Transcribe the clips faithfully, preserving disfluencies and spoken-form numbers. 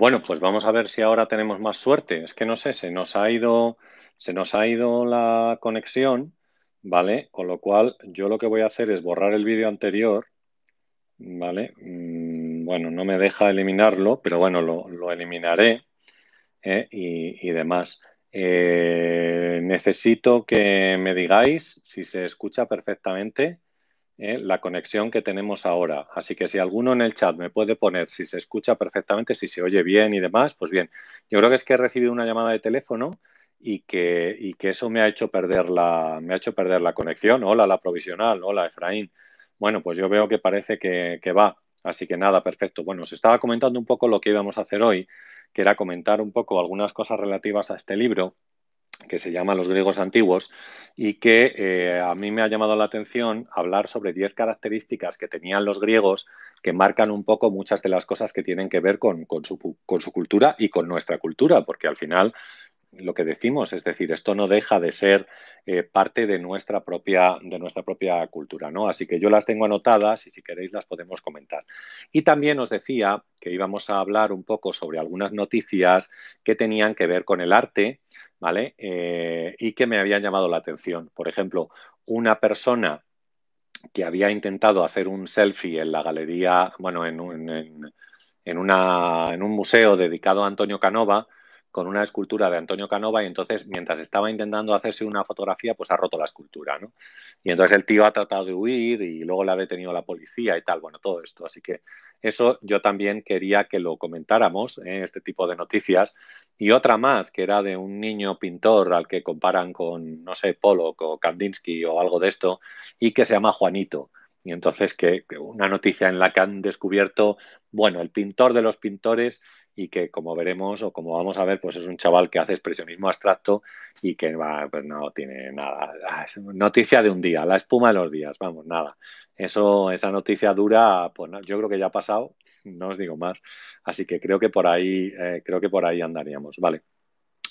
Bueno, pues vamos a ver si ahora tenemos más suerte. Es que no sé, se nos ha ido, se nos ha ido la conexión, ¿vale? Con lo cual yo lo que voy a hacer es borrar el vídeo anterior, ¿vale? Bueno, no me deja eliminarlo, pero bueno, lo, lo eliminaré ¿eh? y, y demás. Eh, necesito que me digáis si se escucha perfectamente eh, la conexión que tenemos ahora. Así que si alguno en el chat me puede poner si se escucha perfectamente, si se oye bien y demás, pues bien. Yo creo que es que he recibido una llamada de teléfono y que, y que eso me ha hecho perder la, me ha hecho perder la conexión. Hola, la provisional. Hola, Efraín. Bueno, pues yo veo que parece que, que va. Así que nada, perfecto. Bueno, os estaba comentando un poco lo que íbamos a hacer hoy, que era comentar un poco algunas cosas relativas a este libro, que se llama Los griegos antiguos, y que eh, a mí me ha llamado la atención hablar sobre diez características que tenían los griegos que marcan un poco muchas de las cosas que tienen que ver con, con, su, con su cultura y con nuestra cultura, porque al final lo que decimos, es decir, esto no deja de ser eh, parte de nuestra propia, de nuestra propia cultura, ¿no? Así que yo las tengo anotadas y si queréis las podemos comentar. Y también os decía que íbamos a hablar un poco sobre algunas noticias que tenían que ver con el arte, ¿vale? Eh, y que me habían llamado la atención. Por ejemplo, una persona que había intentado hacer un selfie en la galería, bueno, en un, en, en una, en un museo dedicado a Antonio Canova, con una escultura de Antonio Canova, y entonces mientras estaba intentando hacerse una fotografía pues ha roto la escultura, ¿no? Y entonces el tío ha tratado de huir y luego le ha detenido la policía y tal, bueno, todo esto. Así que eso yo también quería que lo comentáramos, ¿eh? Este tipo de noticias. Y otra más, que era de un niño pintor al que comparan con, no sé, Pollock o Kandinsky o algo de esto, y que se llama Juanito. Y entonces que una noticia en la que han descubierto, bueno, el pintor de los pintores, y que como veremos o como vamos a ver, pues es un chaval que hace expresionismo abstracto y que bah, pues no tiene nada. Noticia de un día, la espuma de los días, vamos, nada. Eso, esa noticia dura, pues no, yo creo que ya ha pasado, no os digo más. Así que creo que por ahí, eh, creo que por ahí andaríamos, ¿vale?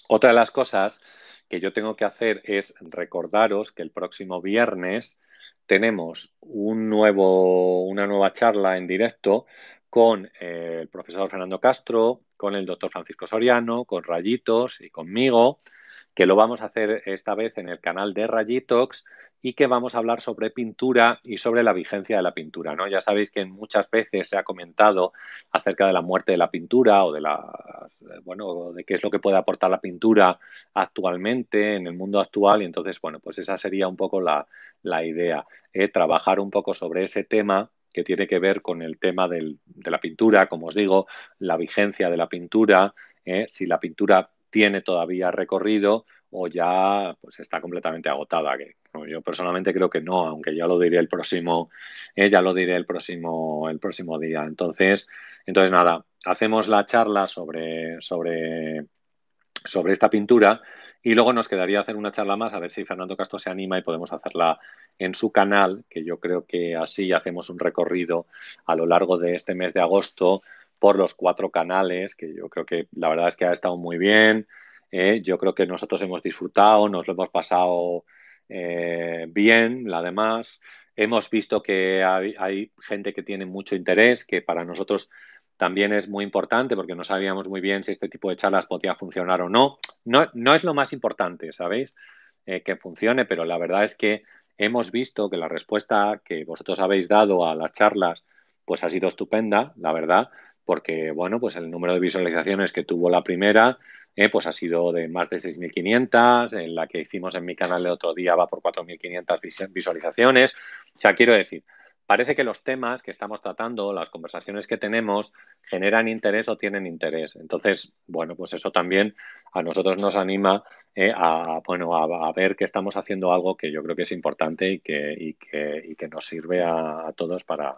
Otra de las cosas que yo tengo que hacer es recordaros que el próximo viernes tenemos un nuevo, una nueva charla en directo con el profesor Fernando Castro, con el doctor Francisco Soriano, con Rayitos y conmigo, que lo vamos a hacer esta vez en el canal de Rayitox y que vamos a hablar sobre pintura y sobre la vigencia de la pintura, ¿no? Ya sabéis que muchas veces se ha comentado acerca de la muerte de la pintura o de la, bueno, de qué es lo que puede aportar la pintura actualmente en el mundo actual, y entonces, bueno, pues esa sería un poco la, la idea, ¿eh? Trabajar un poco sobre ese tema que tiene que ver con el tema del, de la pintura, como os digo, la vigencia de la pintura, ¿eh? Si la pintura tiene todavía recorrido o ya pues está completamente agotada. Que, bueno, yo personalmente creo que no, aunque ya lo diré el próximo, eh, ya lo diré el próximo, el próximo día. Entonces, entonces nada, hacemos la charla sobre, sobre, sobre esta pintura. Y luego nos quedaría hacer una charla más, a ver si Fernando Castro se anima y podemos hacerla en su canal, que yo creo que así hacemos un recorrido a lo largo de este mes de agosto por los cuatro canales, que yo creo que la verdad es que ha estado muy bien. Eh, yo creo que nosotros hemos disfrutado, nos lo hemos pasado eh, bien, además. Hemos visto que hay, hay gente que tiene mucho interés, que para nosotros también es muy importante porque no sabíamos muy bien si este tipo de charlas podía funcionar o no. No, no es lo más importante, ¿sabéis? Eh, que funcione, pero la verdad es que hemos visto que la respuesta que vosotros habéis dado a las charlas pues ha sido estupenda, la verdad, porque, bueno, pues el número de visualizaciones que tuvo la primera eh, pues ha sido de más de seis mil quinientas, en la que hicimos en mi canal el otro día va por cuatro mil quinientas visualizaciones. O sea, quiero decir, parece que los temas que estamos tratando, las conversaciones que tenemos, generan interés o tienen interés. Entonces, bueno, pues eso también a nosotros nos anima eh, a, bueno, a, a ver que estamos haciendo algo que yo creo que es importante y que, y que, y que nos sirve a, a todos para,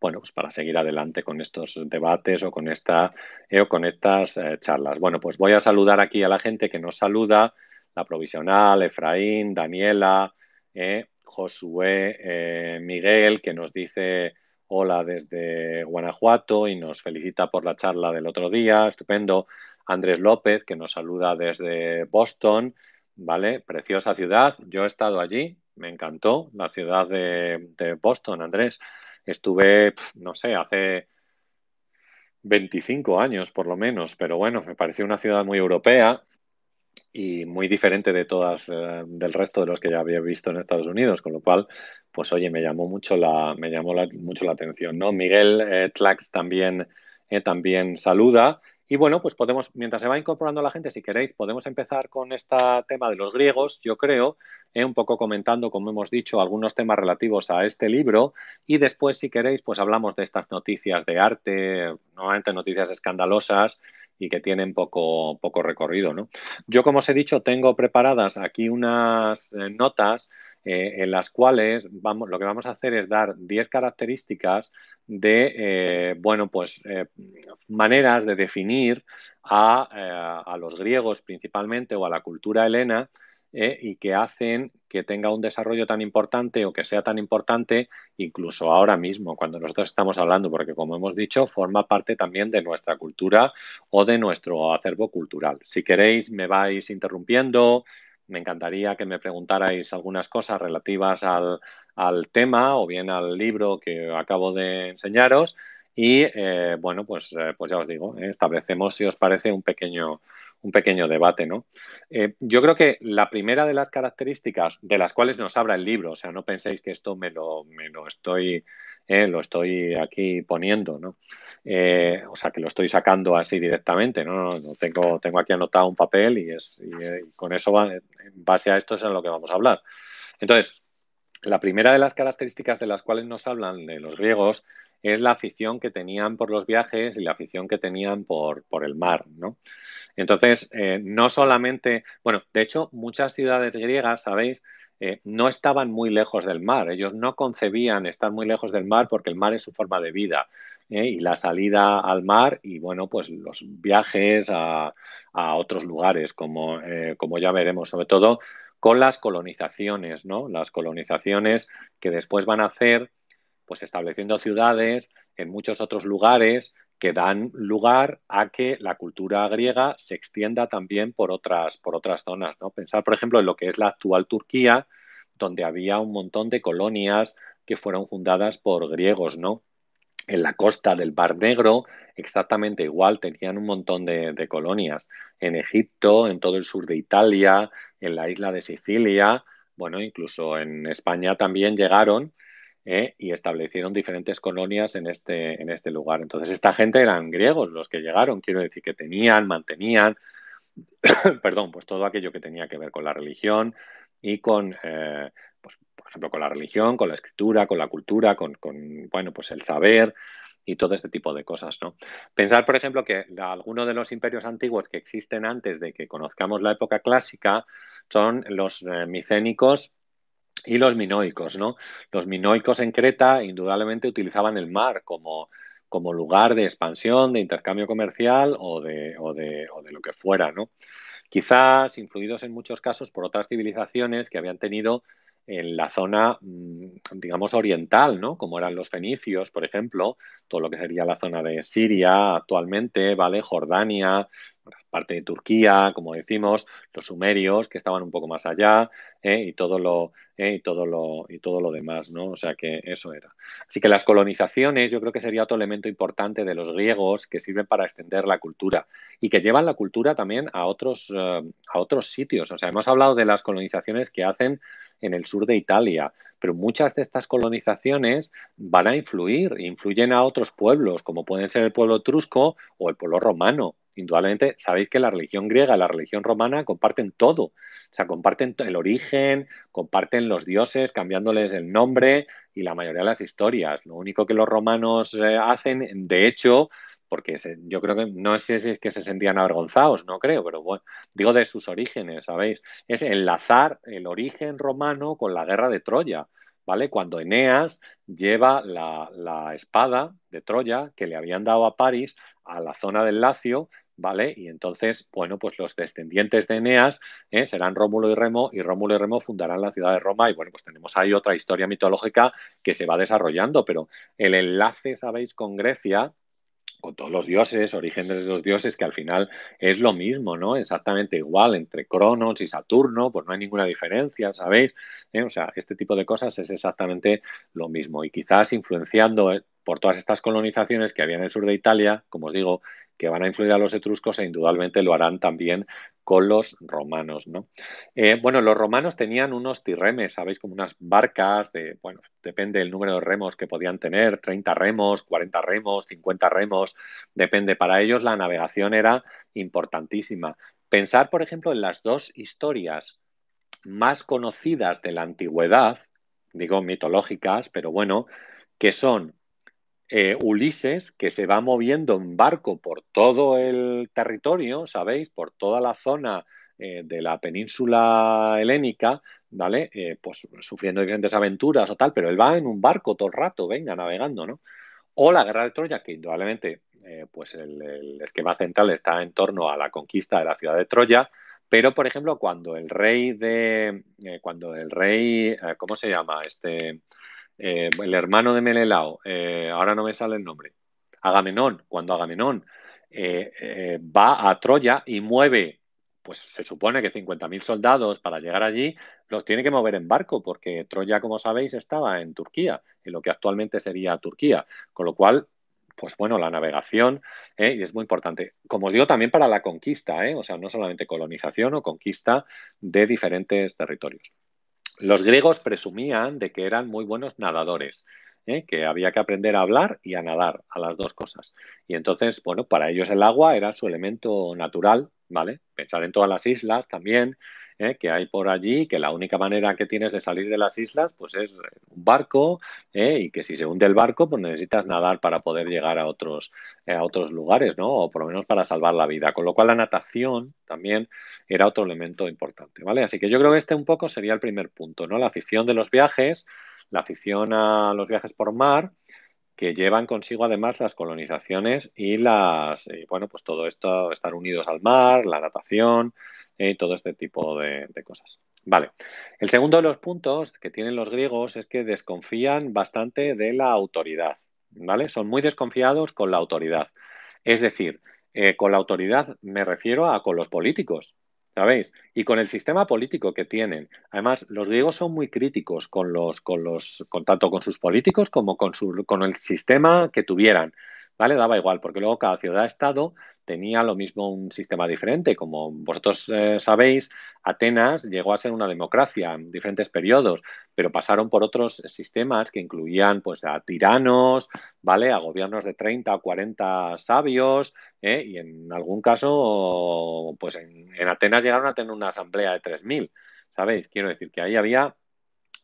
bueno, pues para seguir adelante con estos debates o con, esta, eh, o con estas eh, charlas. Bueno, pues voy a saludar aquí a la gente que nos saluda, la provisional, Efraín, Daniela, eh, Josué, eh, Miguel, que nos dice hola desde Guanajuato y nos felicita por la charla del otro día, estupendo. Andrés López, que nos saluda desde Boston, ¿vale? Preciosa ciudad, yo he estado allí, me encantó la ciudad de, de Boston, Andrés. Estuve, no sé, hace veinticinco años por lo menos, pero bueno, me pareció una ciudad muy europea y muy diferente de todas, eh, del resto de los que ya había visto en Estados Unidos, con lo cual, pues oye, me llamó mucho la, me llamó la, mucho la atención, ¿no? Miguel eh, Tlax también, eh, también saluda. Y bueno, pues podemos, mientras se va incorporando la gente, si queréis, podemos empezar con este tema de los griegos, yo creo, eh, un poco comentando, como hemos dicho, algunos temas relativos a este libro y después, si queréis, pues hablamos de estas noticias de arte, nuevamente noticias escandalosas y que tienen poco, poco recorrido, ¿no? Yo, como os he dicho, tengo preparadas aquí unas eh, notas Eh, en las cuales vamos, lo que vamos a hacer es dar diez características de eh, bueno, pues, eh, maneras de definir a, eh, a los griegos principalmente o a la cultura helena eh, y que hacen que tenga un desarrollo tan importante o que sea tan importante incluso ahora mismo cuando nosotros estamos hablando, porque como hemos dicho forma parte también de nuestra cultura o de nuestro acervo cultural. Si queréis me vais interrumpiendo. Me encantaría que me preguntarais algunas cosas relativas al, al tema o bien al libro que acabo de enseñaros y, eh, bueno, pues, eh, pues ya os digo, eh, establecemos, si os parece, un pequeño, un pequeño debate, ¿no? Eh, yo creo que la primera de las características de las cuales nos habla el libro, o sea, no penséis que esto me lo, me lo estoy... Eh, lo estoy aquí poniendo, ¿no? Eh, o sea, que lo estoy sacando así directamente, ¿no? no tengo, tengo aquí anotado un papel y, es, y, eh, y con eso, va, en base a esto, es en lo que vamos a hablar. Entonces, la primera de las características de las cuales nos hablan de los griegos es la afición que tenían por los viajes y la afición que tenían por, por el mar, ¿no? Entonces, eh, no solamente... Bueno, de hecho, muchas ciudades griegas, ¿sabéis?, Eh, no estaban muy lejos del mar. Ellos no concebían estar muy lejos del mar porque el mar es su forma de vida eh, y la salida al mar y, bueno, pues los viajes a, a otros lugares, como, eh, como ya veremos, sobre todo con las colonizaciones, ¿no? Las colonizaciones que después van a hacer, pues estableciendo ciudades en muchos otros lugares que dan lugar a que la cultura griega se extienda también por otras, por otras zonas, ¿no? Pensar, por ejemplo, en lo que es la actual Turquía, donde había un montón de colonias que fueron fundadas por griegos, ¿no? En la costa del Mar Negro, exactamente igual, tenían un montón de, de colonias. En Egipto, en todo el sur de Italia, en la isla de Sicilia, bueno, incluso en España también llegaron, Eh, y establecieron diferentes colonias en este, en este lugar. Entonces, esta gente eran griegos los que llegaron, quiero decir que tenían, mantenían, perdón, pues todo aquello que tenía que ver con la religión y con, eh, pues, por ejemplo, con la religión, con la escritura, con la cultura, con, con bueno, pues el saber y todo este tipo de cosas, ¿no? Pensar, por ejemplo, que algunos de los imperios antiguos que existen antes de que conozcamos la época clásica son los eh, micénicos y los minoicos, ¿no? Los minoicos en Creta indudablemente utilizaban el mar como, como lugar de expansión, de intercambio comercial o de, o de, o de lo que fuera, ¿no? Quizás influidos en muchos casos por otras civilizaciones que habían tenido en la zona, digamos, oriental, ¿no? Como eran los fenicios, por ejemplo, todo lo que sería la zona de Siria actualmente, ¿vale? Jordania, parte de Turquía, como decimos, los sumerios que estaban un poco más allá eh, y, todo lo, eh, y, todo lo, y todo lo demás, ¿no? O sea que eso era. Así que las colonizaciones yo creo que sería otro elemento importante de los griegos que sirven para extender la cultura y que llevan la cultura también a otros, eh, a otros sitios. O sea, hemos hablado de las colonizaciones que hacen en el sur de Italia, pero muchas de estas colonizaciones van a influir, influyen a otros pueblos, como pueden ser el pueblo etrusco o el pueblo romano. Indudablemente, sabéis que la religión griega y la religión romana comparten todo. O sea, comparten el origen, comparten los dioses, cambiándoles el nombre y la mayoría de las historias. Lo único que los romanos eh, hacen, de hecho, porque se, yo creo que no sé si es que se sentían avergonzados, no creo, pero bueno, digo de sus orígenes, ¿sabéis? Es enlazar el origen romano con la guerra de Troya, ¿vale? Cuando Eneas lleva la, la espada de Troya que le habían dado a París a la zona del Lacio, ¿vale? Y entonces, bueno, pues los descendientes de Eneas ¿eh? serán Rómulo y Remo, y Rómulo y Remo fundarán la ciudad de Roma, y bueno, pues tenemos ahí otra historia mitológica que se va desarrollando, pero el enlace, ¿sabéis?, con Grecia, con todos los dioses, orígenes de los dioses, que al final es lo mismo, ¿no? Exactamente igual entre Cronos y Saturno, pues no hay ninguna diferencia, ¿sabéis? ¿Eh? O sea, este tipo de cosas es exactamente lo mismo, y quizás influenciando por todas estas colonizaciones que había en el sur de Italia, como os digo, que van a influir a los etruscos e indudablemente lo harán también con los romanos, ¿no? Eh, bueno, los romanos tenían unos tirremes, ¿sabéis? Como unas barcas de, bueno, depende del número de remos que podían tener, treinta remos, cuarenta remos, cincuenta remos, depende. Para ellos la navegación era importantísima. Pensar, por ejemplo, en las dos historias más conocidas de la antigüedad, digo mitológicas, pero bueno, que son Eh, Ulises, que se va moviendo en barco por todo el territorio, ¿sabéis? Por toda la zona eh, de la península helénica, ¿vale? Eh, pues sufriendo diferentes aventuras o tal, pero él va en un barco todo el rato, venga, navegando, ¿no? O la guerra de Troya, que indudablemente eh, pues el, el esquema central está en torno a la conquista de la ciudad de Troya, pero, por ejemplo, cuando el rey de... Eh, cuando el rey... Eh, ¿Cómo se llama? Este... Eh, el hermano de Menelao, eh, ahora no me sale el nombre, Agamenón, cuando Agamenón eh, eh, va a Troya y mueve, pues se supone que cincuenta mil soldados para llegar allí, los tiene que mover en barco, porque Troya, como sabéis, estaba en Turquía, en lo que actualmente sería Turquía, con lo cual, pues bueno, la navegación eh, es muy importante. Como os digo, también para la conquista, eh, o sea, no solamente colonización o conquista de diferentes territorios. Los griegos presumían de que eran muy buenos nadadores, ¿eh? Que había que aprender a hablar y a nadar, a las dos cosas. Y entonces, bueno, para ellos el agua era su elemento natural, ¿vale? Pensar en todas las islas también, ¿eh? Que hay por allí, que la única manera que tienes de salir de las islas pues es un barco, ¿eh? Y que si se hunde el barco pues necesitas nadar para poder llegar a otros, a otros lugares, ¿no? O por lo menos para salvar la vida. Con lo cual la natación también era otro elemento importante, ¿vale? Así que yo creo que este un poco sería el primer punto, ¿no? La afición de los viajes, la afición a los viajes por mar, que llevan consigo además las colonizaciones y las, y bueno, pues todo esto, estar unidos al mar, la natación y eh, todo este tipo de, de cosas. Vale. El segundo de los puntos que tienen los griegos es que desconfían bastante de la autoridad, ¿vale? Son muy desconfiados con la autoridad. Es decir, eh, con la autoridad me refiero a con los políticos, ¿sabéis? Y con el sistema político que tienen. Además, los griegos son muy críticos con los, con los, con tanto con sus políticos como con su, con el sistema que tuvieran, ¿vale? Daba igual, porque luego cada ciudad-estado tenía lo mismo un sistema diferente. Como vosotros eh, sabéis, Atenas llegó a ser una democracia en diferentes periodos, pero pasaron por otros sistemas que incluían pues a tiranos, ¿vale? A gobiernos de treinta o cuarenta sabios, ¿eh? Y en algún caso, pues en, en Atenas llegaron a tener una asamblea de tres mil, ¿sabéis? Quiero decir que ahí había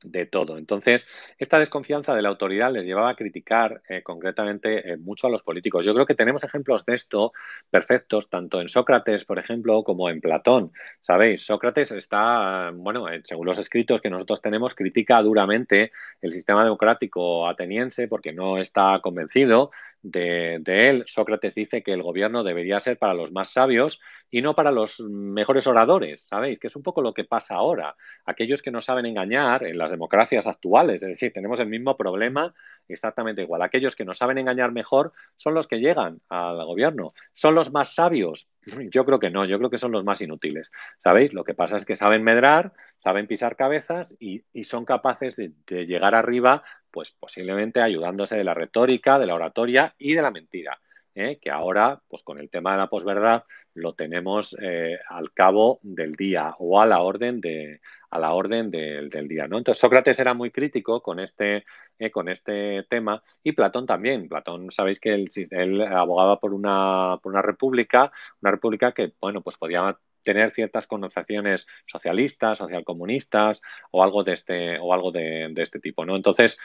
de todo. Entonces, esta desconfianza de la autoridad les llevaba a criticar eh, concretamente eh, mucho a los políticos. Yo creo que tenemos ejemplos de esto perfectos, tanto en Sócrates, por ejemplo, como en Platón. ¿Sabéis? Sócrates está, bueno, según los escritos que nosotros tenemos, critica duramente el sistema democrático ateniense porque no está convencido de, de él. Sócrates dice que el gobierno debería ser para los más sabios y no para los mejores oradores, ¿sabéis? Que es un poco lo que pasa ahora. Aquellos que no saben engañar en las democracias actuales, es decir, tenemos el mismo problema exactamente igual. Aquellos que no saben engañar mejor son los que llegan al gobierno. ¿Son los más sabios? Yo creo que no, yo creo que son los más inútiles, ¿sabéis? Lo que pasa es que saben medrar, saben pisar cabezas y, y son capaces de, de llegar arriba, pues posiblemente ayudándose de la retórica, de la oratoria y de la mentira, ¿eh? Que ahora, pues con el tema de la posverdad, lo tenemos eh, al cabo del día o a la orden, de, a la orden de, del día, ¿no? Entonces Sócrates era muy crítico con este, eh, con este tema y Platón también. Platón, sabéis que él, él abogaba por una, por una república, una república que, bueno, pues podía tener ciertas connotaciones socialistas, socialcomunistas o algo de este, o algo de, de este tipo, ¿no? Entonces,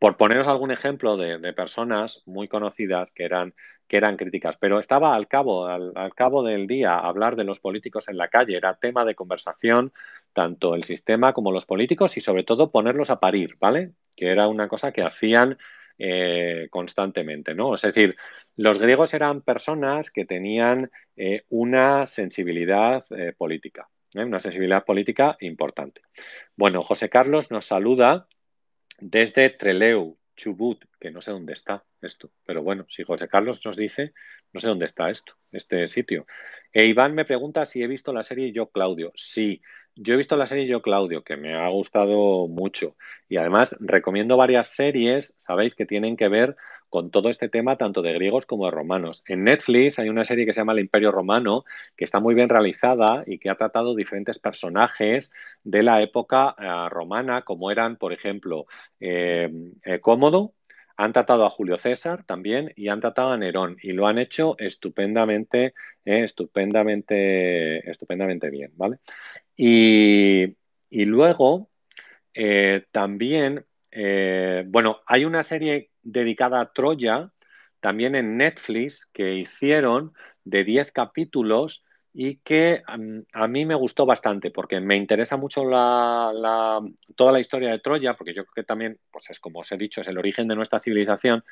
por poneros algún ejemplo de, de personas muy conocidas que eran, que eran críticas, pero estaba al cabo, al, al cabo del día hablar de los políticos en la calle, era tema de conversación tanto el sistema como los políticos y sobre todo ponerlos a parir, ¿vale? Que era una cosa que hacían Eh, constantemente, ¿no? Es decir, los griegos eran personas que tenían eh, una sensibilidad eh, política, ¿eh? Una sensibilidad política importante. Bueno, José Carlos nos saluda desde Trelew, Chubut, que no sé dónde está esto, pero bueno, si José Carlos nos dice, no sé dónde está esto, este sitio. E Iván me pregunta si he visto la serie Yo, Claudio. Sí, yo he visto la serie Yo, Claudio, que me ha gustado mucho y además recomiendo varias series, sabéis, que tienen que ver con todo este tema tanto de griegos como de romanos. En Netflix hay una serie que se llama El Imperio Romano, que está muy bien realizada y que ha tratado diferentes personajes de la época eh, romana, como eran, por ejemplo, eh, eh, Cómodo. Han tratado a Julio César también y han tratado a Nerón, y lo han hecho estupendamente, eh, estupendamente, estupendamente bien, ¿vale? Y, y luego eh, también, eh, bueno, hay una serie dedicada a Troya, también en Netflix, que hicieron de diez capítulos y que a mí me gustó bastante porque me interesa mucho la, la, toda la historia de Troya, porque yo creo que también, pues es como os he dicho, es el origen de nuestra civilización,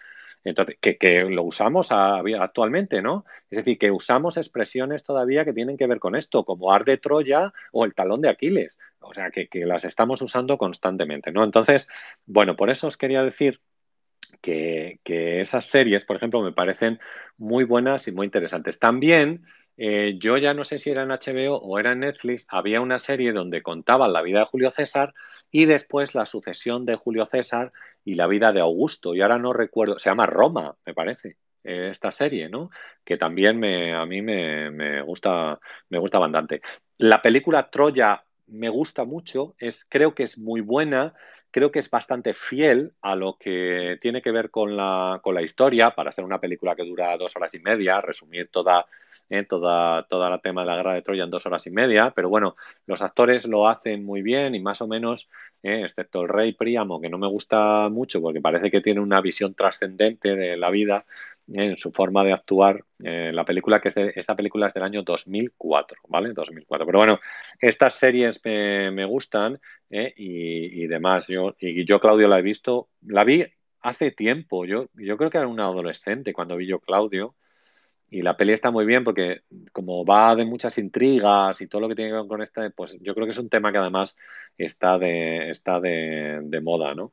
entonces que, que lo usamos a, actualmente, ¿no? Es decir, que usamos expresiones todavía que tienen que ver con esto, como arde Troya o el talón de Aquiles, o sea, que, que las estamos usando constantemente, ¿no? Entonces, bueno, por eso os quería decir que, que esas series, por ejemplo, me parecen muy buenas y muy interesantes. También... Eh, yo ya no sé si era en H B O o era en Netflix, había una serie donde contaban la vida de Julio César y después la sucesión de Julio César y la vida de Augusto, y ahora no recuerdo, se llama Roma, me parece, eh, esta serie, ¿no? Que también me, a mí me, me, gusta, me gusta bastante. La película Troya me gusta mucho, es, creo que es muy buena. Creo que es bastante fiel a lo que tiene que ver con la, con la historia, para ser una película que dura dos horas y media, resumir toda, eh, toda, toda la tema de la guerra de Troya en dos horas y media, pero bueno, los actores lo hacen muy bien y más o menos, eh, excepto el rey Príamo, que no me gusta mucho porque parece que tiene una visión trascendente de la vida eh, en su forma de actuar. Eh, la película que es de, esta película es del año dos mil cuatro, ¿vale? dos mil cuatro. Pero bueno, estas series me, me gustan eh, y, y demás. Yo, y yo, Claudio, la he visto, la vi hace tiempo. Yo, yo creo que era una adolescente cuando vi Yo, Claudio. Y la peli está muy bien porque como va de muchas intrigas y todo lo que tiene que ver con esta, pues yo creo que es un tema que además está de, está de, de moda, ¿no?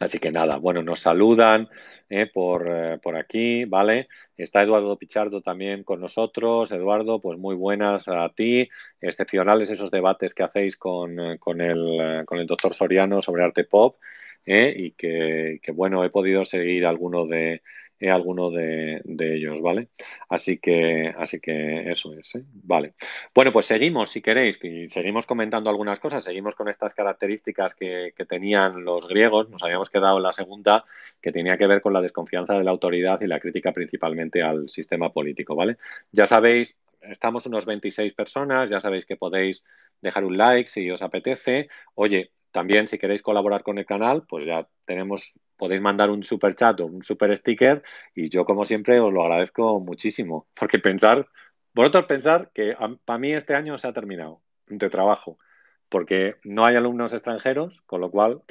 Así que nada, bueno, nos saludan eh, por, eh, por aquí, ¿vale? Está Eduardo Pichardo también con nosotros. Eduardo, pues muy buenas a ti. Excepcionales esos debates que hacéis con, con, el, con el doctor Soriano sobre arte pop. Eh, y que, que, bueno, he podido seguir alguno de, eh, alguno de, de ellos, ¿vale? Así que, así que eso es, ¿eh? Vale. Bueno, pues seguimos, si queréis, y seguimos comentando algunas cosas, seguimos con estas características que, que tenían los griegos. Nos habíamos quedado en la segunda, que tenía que ver con la desconfianza de la autoridad y la crítica principalmente al sistema político, ¿vale? Ya sabéis, estamos unos veintiséis personas, ya sabéis que podéis dejar un like si os apetece. Oye, también, si queréis colaborar con el canal, pues ya tenemos, podéis mandar un super chat o un super sticker y yo, como siempre, os lo agradezco muchísimo. Porque pensar, vosotros pensar que para mí este año se ha terminado de trabajo, porque no hay alumnos extranjeros, con lo cual,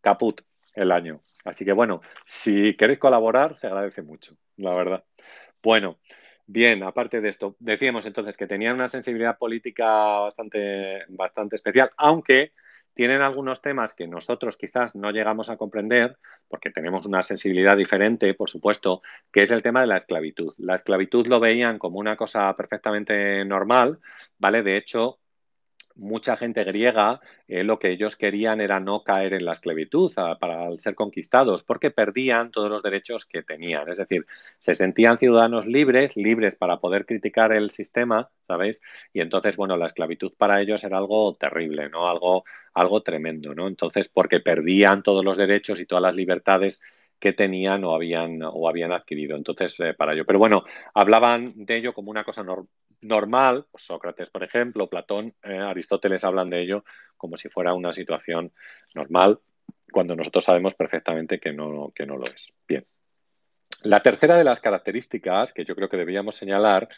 caput el año. Así que, bueno, si queréis colaborar, se agradece mucho, la verdad. Bueno. Bien, aparte de esto, decíamos entonces que tenían una sensibilidad política bastante, bastante especial, aunque tienen algunos temas que nosotros quizás no llegamos a comprender, porque tenemos una sensibilidad diferente, por supuesto, que es el tema de la esclavitud. La esclavitud lo veían como una cosa perfectamente normal, ¿vale? De hecho, mucha gente griega, eh, lo que ellos querían era no caer en la esclavitud a, para al ser conquistados, porque perdían todos los derechos que tenían. Es decir, se sentían ciudadanos libres, libres para poder criticar el sistema, ¿sabéis? Y entonces, bueno, la esclavitud para ellos era algo terrible, ¿no? Algo, algo tremendo, ¿no? Entonces, porque perdían todos los derechos y todas las libertades que tenían o habían, o habían adquirido. Entonces, eh, para ello. Pero bueno, hablaban de ello como una cosa normal. normal, Sócrates, por ejemplo, Platón, eh, Aristóteles hablan de ello como si fuera una situación normal, cuando nosotros sabemos perfectamente que no, que no lo es. Bien. La tercera de las características que yo creo que deberíamos señalar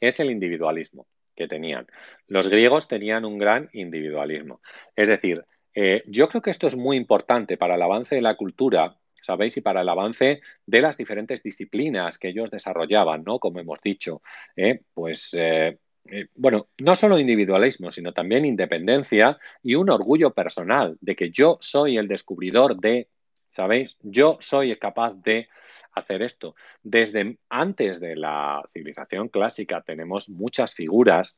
es el individualismo que tenían. Los griegos tenían un gran individualismo. Es decir, eh, yo creo que esto es muy importante para el avance de la cultura, ¿sabéis? Y para el avance de las diferentes disciplinas que ellos desarrollaban, ¿no? Como hemos dicho, eh, pues, eh, eh, bueno, no solo individualismo, sino también independencia y un orgullo personal de que yo soy el descubridor de, ¿sabéis? Yo soy el capaz de hacer esto. Desde antes de la civilización clásica tenemos muchas figuras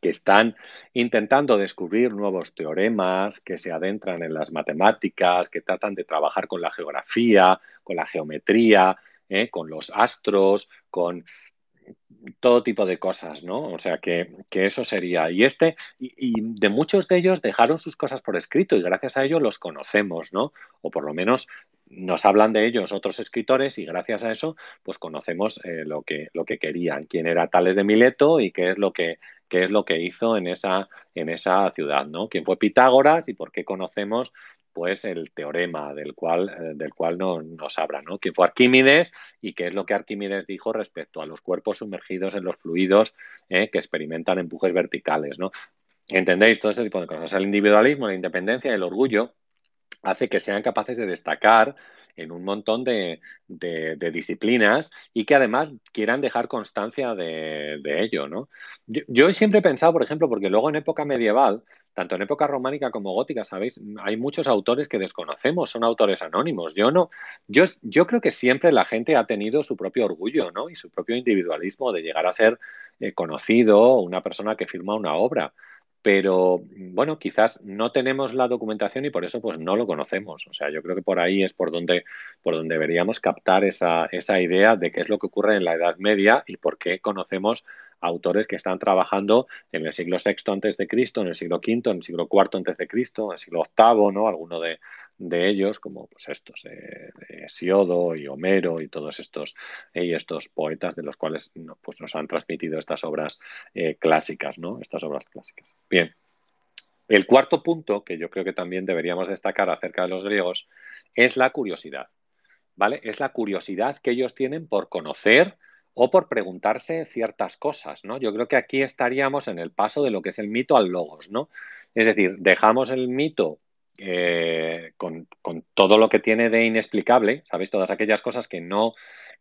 que están intentando descubrir nuevos teoremas, que se adentran en las matemáticas, que tratan de trabajar con la geografía, con la geometría, ¿eh? con los astros, con todo tipo de cosas, ¿no? O sea, que, que eso sería. Y este, y, y de muchos de ellos dejaron sus cosas por escrito y gracias a ello los conocemos, ¿no? O por lo menos nos hablan de ellos otros escritores y gracias a eso pues conocemos eh, lo, que, lo que querían, quién era Tales de Mileto y qué es lo que, qué es lo que hizo en esa, en esa ciudad, ¿no? Quién fue Pitágoras y por qué conocemos pues el teorema del cual, eh, del cual no, nos habla, ¿no? Quién fue Arquímedes y qué es lo que Arquímedes dijo respecto a los cuerpos sumergidos en los fluidos eh, que experimentan empujes verticales, ¿no? ¿Entendéis? Todo ese tipo de cosas. El individualismo, la independencia, el orgullo hace que sean capaces de destacar en un montón de, de, de disciplinas y que además quieran dejar constancia de, de ello, ¿no? Yo, yo siempre he pensado, por ejemplo, porque luego en época medieval, tanto en época románica como gótica, ¿sabéis? Hay muchos autores que desconocemos, son autores anónimos. Yo no, yo, yo creo que siempre la gente ha tenido su propio orgullo, ¿no? Y su propio individualismo de llegar a ser eh, conocido, una persona que firma una obra. Pero, bueno, quizás no tenemos la documentación y por eso pues no lo conocemos. O sea, yo creo que por ahí es por donde, por donde deberíamos captar esa, esa idea de qué es lo que ocurre en la Edad Media y por qué conocemos autores que están trabajando en el siglo sexto antes de Cristo, en el siglo quinto, en el siglo cuarto antes de Cristo, en el siglo octavo, ¿no? Alguno de, de ellos, como pues estos, eh, Hesiodo y Homero y todos estos, eh, y estos poetas de los cuales no, pues nos han transmitido estas obras eh, clásicas, ¿no? Estas obras clásicas. Bien. El cuarto punto, que yo creo que también deberíamos destacar acerca de los griegos, es la curiosidad, ¿vale? Es la curiosidad que ellos tienen por conocer o por preguntarse ciertas cosas, ¿no? Yo creo que aquí estaríamos en el paso de lo que es el mito al logos, ¿no? Es decir, dejamos el mito eh, con, con todo lo que tiene de inexplicable, ¿sabéis? Todas aquellas cosas que no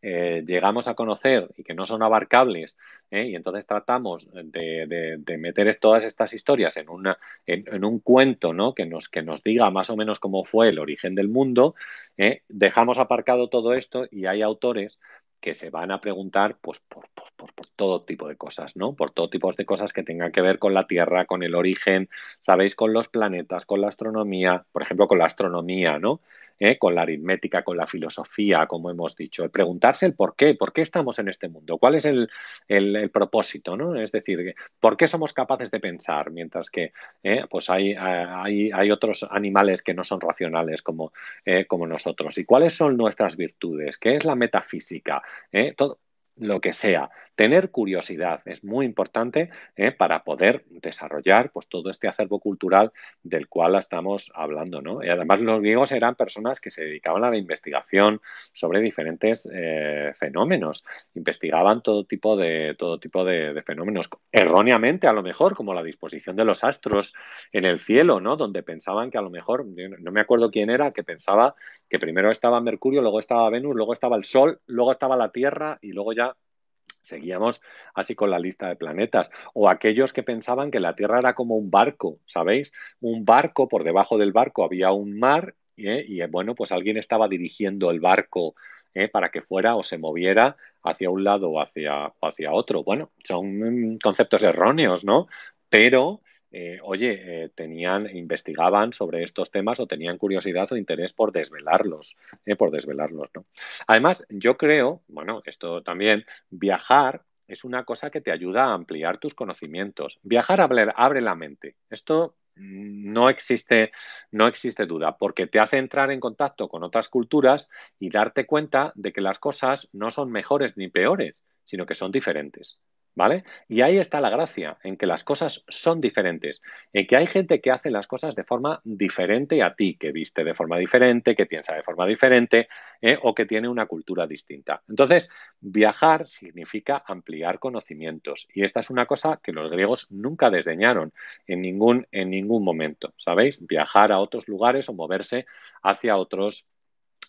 eh, llegamos a conocer y que no son abarcables, ¿eh? Y entonces tratamos de, de, de meter todas estas historias en, una, en, en un cuento, ¿no? Que nos, que nos diga más o menos cómo fue el origen del mundo, ¿eh? Dejamos aparcado todo esto y hay autores que se van a preguntar pues, por, por, por, por todo tipo de cosas, ¿no? Por todo tipo de cosas que tengan que ver con la Tierra, con el origen, ¿sabéis? Con los planetas, con la astronomía, por ejemplo, con la astronomía, ¿no? ¿Eh? Con la aritmética, con la filosofía, como hemos dicho. Preguntarse el por qué, por qué estamos en este mundo, cuál es el, el, el propósito, ¿no? Es decir, por qué somos capaces de pensar, mientras que ¿eh? pues hay, hay, hay otros animales que no son racionales como, eh, como nosotros. ¿Y cuáles son nuestras virtudes? ¿Qué es la metafísica? ¿Eh? Todo lo que sea. Tener curiosidad es muy importante ¿eh? para poder desarrollar pues, todo este acervo cultural del cual estamos hablando, ¿no? Y además los griegos eran personas que se dedicaban a la investigación sobre diferentes eh, fenómenos. Investigaban todo tipo de, todo tipo de, de fenómenos, erróneamente a lo mejor, como la disposición de los astros en el cielo, ¿no? Donde pensaban que a lo mejor, no me acuerdo quién era, que pensaba que primero estaba Mercurio, luego estaba Venus, luego estaba el Sol, luego estaba la Tierra y luego ya seguíamos así con la lista de planetas. O aquellos que pensaban que la Tierra era como un barco, ¿sabéis? Un barco, por debajo del barco había un mar ¿eh? y, bueno, pues alguien estaba dirigiendo el barco ¿eh? para que fuera o se moviera hacia un lado o hacia, hacia otro. Bueno, son conceptos erróneos, ¿no? Pero... Eh, oye, eh, tenían, investigaban sobre estos temas o tenían curiosidad o interés por desvelarlos, eh, por desvelarlos, ¿no? Además, yo creo, bueno, esto también, viajar es una cosa que te ayuda a ampliar tus conocimientos. Viajar abre, abre la mente. Esto no existe, no existe duda, porque te hace entrar en contacto con otras culturas y darte cuenta de que las cosas no son mejores ni peores, sino que son diferentes. ¿Vale? Y ahí está la gracia, en que las cosas son diferentes, en que hay gente que hace las cosas de forma diferente a ti, que viste de forma diferente, que piensa de forma diferente ¿eh? o que tiene una cultura distinta. Entonces, viajar significa ampliar conocimientos y esta es una cosa que los griegos nunca desdeñaron en ningún, en ningún momento, ¿sabéis? Viajar a otros lugares o moverse hacia otros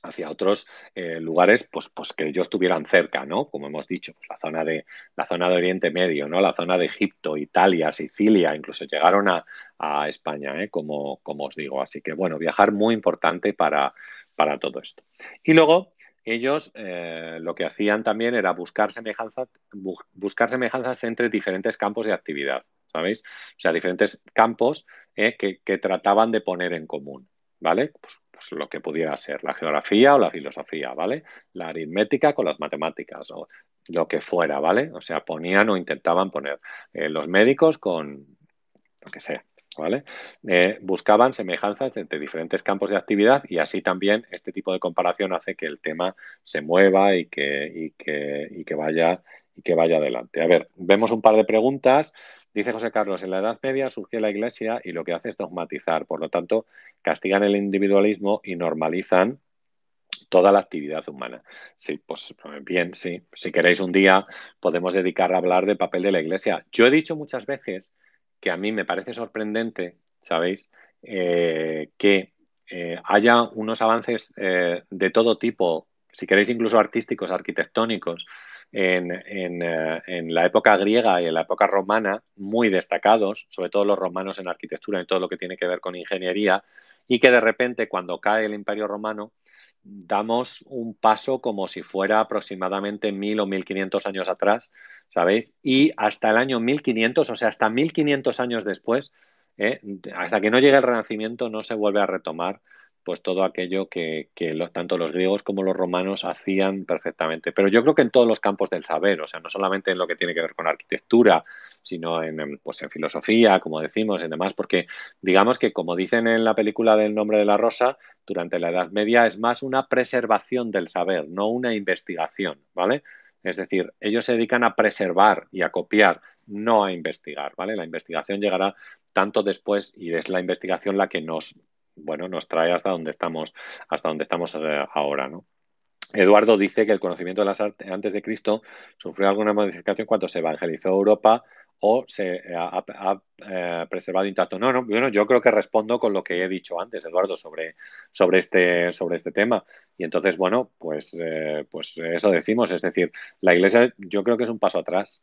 hacia otros eh, lugares pues, pues que ellos tuvieran cerca, ¿no? Como hemos dicho, pues la zona de la zona de Oriente Medio, ¿no? La zona de Egipto, Italia, Sicilia, incluso llegaron a, a España, ¿eh? como, como os digo. Así que, bueno, viajar muy importante para, para todo esto. Y luego, ellos eh, lo que hacían también era buscar semejanzas, bu buscar semejanzas entre diferentes campos de actividad. ¿sabéis? O sea, diferentes campos eh, que, que trataban de poner en común, ¿vale? Pues, pues lo que pudiera ser la geografía o la filosofía, ¿vale? La aritmética con las matemáticas o lo que fuera, ¿vale? O sea, ponían o intentaban poner eh, los médicos con lo que sea, ¿vale? Eh, buscaban semejanzas entre diferentes campos de actividad y así también este tipo de comparación hace que el tema se mueva y que, y que, y que, vaya, y que vaya adelante. A ver, vemos un par de preguntas. Dice José Carlos, en la Edad Media surgió la Iglesia y lo que hace es dogmatizar, por lo tanto, castigan el individualismo y normalizan toda la actividad humana. Sí, pues bien, sí. Si queréis un día podemos dedicar a hablar del papel de la Iglesia. Yo he dicho muchas veces que a mí me parece sorprendente, ¿sabéis? Eh, que eh, haya unos avances eh, de todo tipo, si queréis incluso artísticos, arquitectónicos, en, en, eh, en la época griega y en la época romana, muy destacados, sobre todo los romanos en arquitectura, en todo lo que tiene que ver con ingeniería, y que de repente cuando cae el Imperio Romano damos un paso como si fuera aproximadamente mil o mil quinientos años atrás, ¿sabéis? Y hasta el año mil quinientos, o sea, hasta mil quinientos años después, ¿eh? Hasta que no llegue el Renacimiento no se vuelve a retomar pues todo aquello que, que los, tanto los griegos como los romanos hacían perfectamente. Pero yo creo que en todos los campos del saber, o sea, no solamente en lo que tiene que ver con arquitectura, sino en, pues en filosofía, como decimos, en demás, porque digamos que, como dicen en la película del Nombre de la Rosa, durante la Edad Media es más una preservación del saber, no una investigación, ¿vale? Es decir, ellos se dedican a preservar y a copiar, no a investigar, ¿vale? La investigación llegará tanto después y es la investigación la que nos, bueno, nos trae hasta donde estamos, hasta donde estamos ahora, ¿no? Eduardo dice que el conocimiento de las artes antes de Cristo sufrió alguna modificación cuando se evangelizó Europa o se ha, ha, ha preservado intacto. No, no, bueno, yo creo que respondo con lo que he dicho antes, Eduardo, sobre, sobre, este, sobre este tema. Y entonces, bueno, pues, eh, pues eso decimos. Es decir, la Iglesia yo creo que es un paso atrás,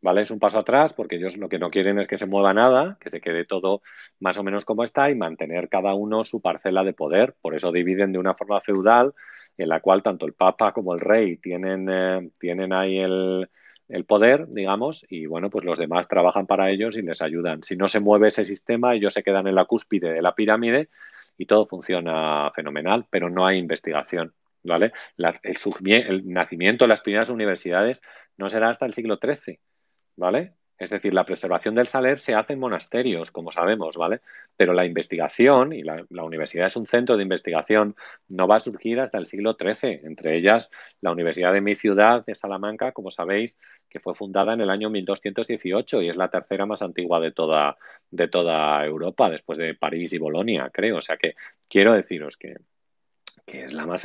¿vale? Es un paso atrás porque ellos lo que no quieren es que se mueva nada, que se quede todo más o menos como está y mantener cada uno su parcela de poder. Por eso dividen de una forma feudal en la cual tanto el Papa como el Rey tienen, eh, tienen ahí el... el poder, digamos, y bueno, pues los demás trabajan para ellos y les ayudan. Si no se mueve ese sistema, ellos se quedan en la cúspide de la pirámide y todo funciona fenomenal, pero no hay investigación, ¿vale? La, el, el nacimiento de las primeras universidades no será hasta el siglo trece, ¿vale? Es decir, la preservación del saber se hace en monasterios, como sabemos, ¿vale? Pero la investigación, y la, la universidad es un centro de investigación, no va a surgir hasta el siglo trece. Entre ellas, la Universidad de mi ciudad, de Salamanca, como sabéis, que fue fundada en el año mil doscientos dieciocho y es la tercera más antigua de toda, de toda Europa, después de París y Bolonia, creo. O sea que quiero deciros que... que es la más...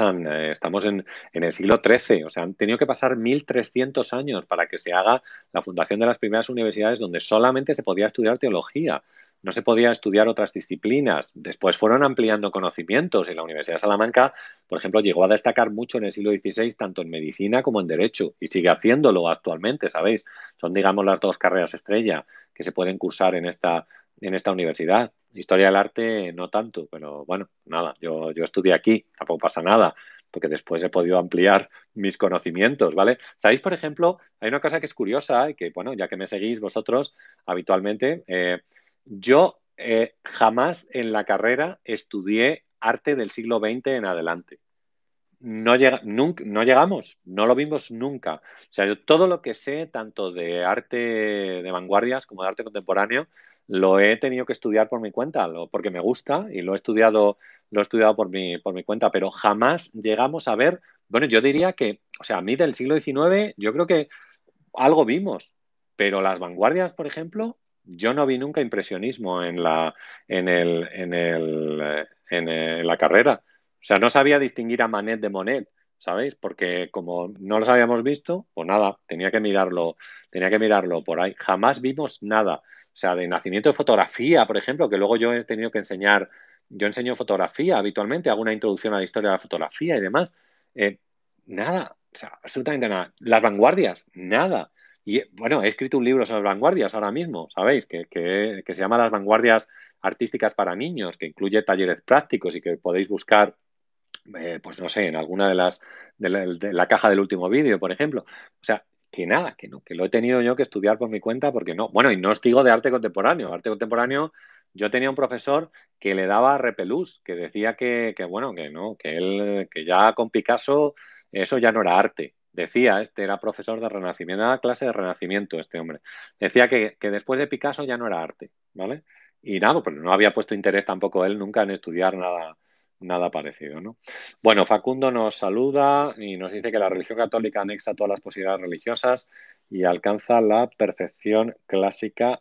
Estamos en, en el siglo trece, o sea, han tenido que pasar mil trescientos años para que se haga la fundación de las primeras universidades donde solamente se podía estudiar teología, no se podía estudiar otras disciplinas. Después fueron ampliando conocimientos y la Universidad de Salamanca, por ejemplo, llegó a destacar mucho en el siglo dieciséis, tanto en medicina como en derecho, y sigue haciéndolo actualmente, ¿sabéis? Son, digamos, las dos carreras estrella que se pueden cursar en esta, en esta universidad. Historia del arte no tanto, pero bueno, nada, yo, yo estudié aquí, tampoco pasa nada, porque después he podido ampliar mis conocimientos, ¿vale? ¿Sabéis, por ejemplo, hay una cosa que es curiosa y que, bueno, ya que me seguís vosotros habitualmente, eh, yo eh, jamás en la carrera estudié arte del siglo veinte en adelante. No, lleg nunca, no llegamos, no lo vimos nunca. O sea, yo todo lo que sé, tanto de arte de vanguardias como de arte contemporáneo, lo he tenido que estudiar por mi cuenta, lo, porque me gusta y lo he estudiado, lo he estudiado por mi, por mi cuenta, pero jamás llegamos a ver, bueno, yo diría que, o sea, a mí del siglo diecinueve yo creo que algo vimos, pero las vanguardias, por ejemplo, yo no vi nunca impresionismo en la, en el, en el, en el, en la carrera. O sea, no sabía distinguir a Manet de Monet, ¿sabéis? Porque como no los habíamos visto, pues nada, tenía que mirarlo, tenía que mirarlo por ahí. Jamás vimos nada. O sea, de nacimiento de fotografía, por ejemplo, que luego yo he tenido que enseñar, yo enseño fotografía habitualmente, hago una introducción a la historia de la fotografía y demás. Eh, nada, o sea, absolutamente nada. Las vanguardias, nada. Y bueno, he escrito un libro sobre vanguardias ahora mismo, ¿sabéis? Que, que, que se llama Las vanguardias artísticas para niños, que incluye talleres prácticos y que podéis buscar, eh, pues no sé, en alguna de las, de la, de la caja del último vídeo, por ejemplo. O sea, que nada, que no, que lo he tenido yo que estudiar por mi cuenta porque no. Bueno, y no os digo de arte contemporáneo. Arte contemporáneo, yo tenía un profesor que le daba repelús, que decía que, que bueno, que no, que él, que ya con Picasso eso ya no era arte. Decía, este era profesor de Renacimiento, era clase de Renacimiento este hombre. Decía que, que después de Picasso ya no era arte, ¿vale? Y nada, pues no había puesto interés tampoco él nunca en estudiar nada, nada parecido, ¿no? Bueno, Facundo nos saluda y nos dice que la religión católica anexa todas las posibilidades religiosas y alcanza la perfección clásica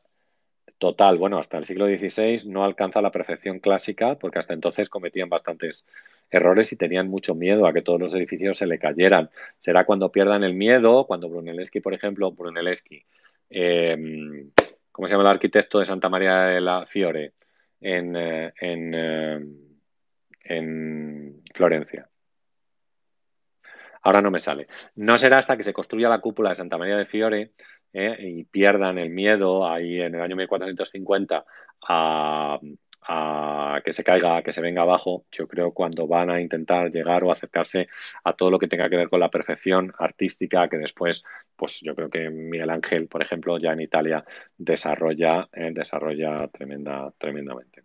total. Bueno, hasta el siglo dieciséis no alcanza la perfección clásica porque hasta entonces cometían bastantes errores y tenían mucho miedo a que todos los edificios se le cayeran. Será cuando pierdan el miedo, cuando Brunelleschi, por ejemplo, Brunelleschi, eh, ¿cómo se llama el arquitecto de Santa María de la Fiore en, eh, en, eh, en Florencia? Ahora no me sale. No será hasta que se construya la cúpula de Santa María de Fiore ¿Eh? y pierdan el miedo ahí en el año mil cuatrocientos cincuenta a, a que se caiga, a que se venga abajo, yo creo cuando van a intentar llegar o acercarse a todo lo que tenga que ver con la perfección artística que después, pues yo creo que Miguel Ángel, por ejemplo, ya en Italia desarrolla, eh, desarrolla tremenda, tremendamente.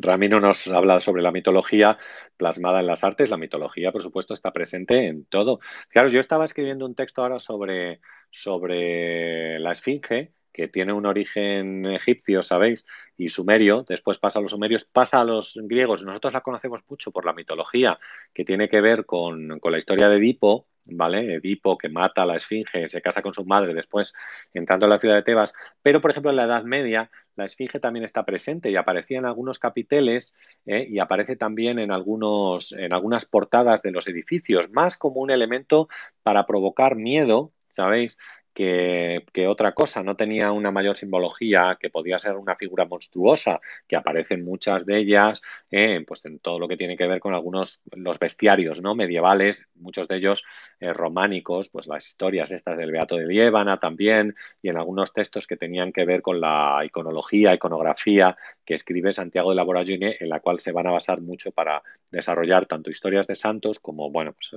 Ramiro nos habla sobre la mitología plasmada en las artes. La mitología, por supuesto, está presente en todo. Claro, yo estaba escribiendo un texto ahora sobre, sobre la Esfinge, que tiene un origen egipcio, ¿sabéis? Y sumerio, después pasa a los sumerios, pasa a los griegos. Nosotros la conocemos mucho por la mitología, que tiene que ver con, con la historia de Edipo, ¿vale? Edipo que mata a la Esfinge, se casa con su madre después, entrando en la ciudad de Tebas. Pero, por ejemplo, en la Edad Media, la Esfinge también está presente y aparecía en algunos capiteles ¿eh? y aparece también en, algunos, en algunas portadas de los edificios, más como un elemento para provocar miedo, ¿sabéis? Que, que otra cosa, no tenía una mayor simbología, que podía ser una figura monstruosa, que aparecen muchas de ellas, eh, pues en todo lo que tiene que ver con algunos, los bestiarios ¿no? medievales, muchos de ellos eh, románicos, pues las historias estas del Beato de Liébana también, y en algunos textos que tenían que ver con la iconología, iconografía que escribe Santiago de la Voragine, en la cual se van a basar mucho para desarrollar tanto historias de santos como, bueno, pues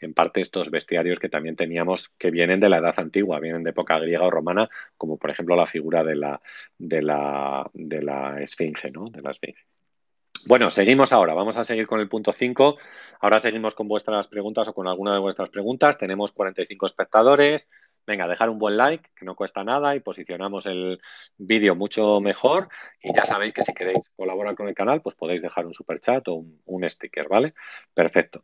en parte estos bestiarios que también teníamos, que vienen de la Edad Antigua, vienen de época griega o romana, como por ejemplo la figura de la, de la, de la esfinge, ¿no? De la esfinge. Bueno, seguimos ahora. Vamos a seguir con el punto cinco. Ahora seguimos con vuestras preguntas o con alguna de vuestras preguntas. Tenemos cuarenta y cinco espectadores. Venga, dejar un buen like, que no cuesta nada y posicionamos el vídeo mucho mejor. Y ya sabéis que si queréis colaborar con el canal, pues podéis dejar un superchat o un, un sticker, ¿vale? Perfecto.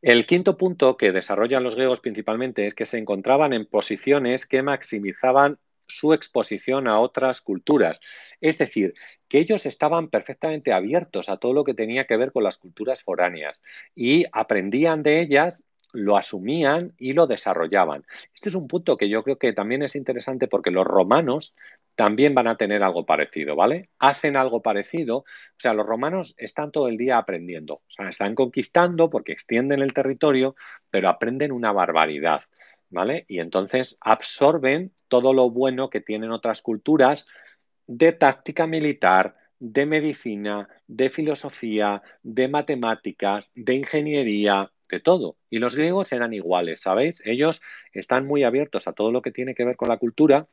El quinto punto que desarrollan los griegos principalmente es que se encontraban en posiciones que maximizaban su exposición a otras culturas. Es decir, que ellos estaban perfectamente abiertos a todo lo que tenía que ver con las culturas foráneas y aprendían de ellas, lo asumían y lo desarrollaban. Este es un punto que yo creo que también es interesante porque los romanos también van a tener algo parecido, ¿vale? Hacen algo parecido. O sea, los romanos están todo el día aprendiendo. O sea, están conquistando porque extienden el territorio, pero aprenden una barbaridad, ¿vale? Y entonces absorben todo lo bueno que tienen otras culturas de táctica militar, de medicina, de filosofía, de matemáticas, de ingeniería, de todo. Y los griegos eran iguales, ¿sabéis? Ellos están muy abiertos a todo lo que tiene que ver con la cultura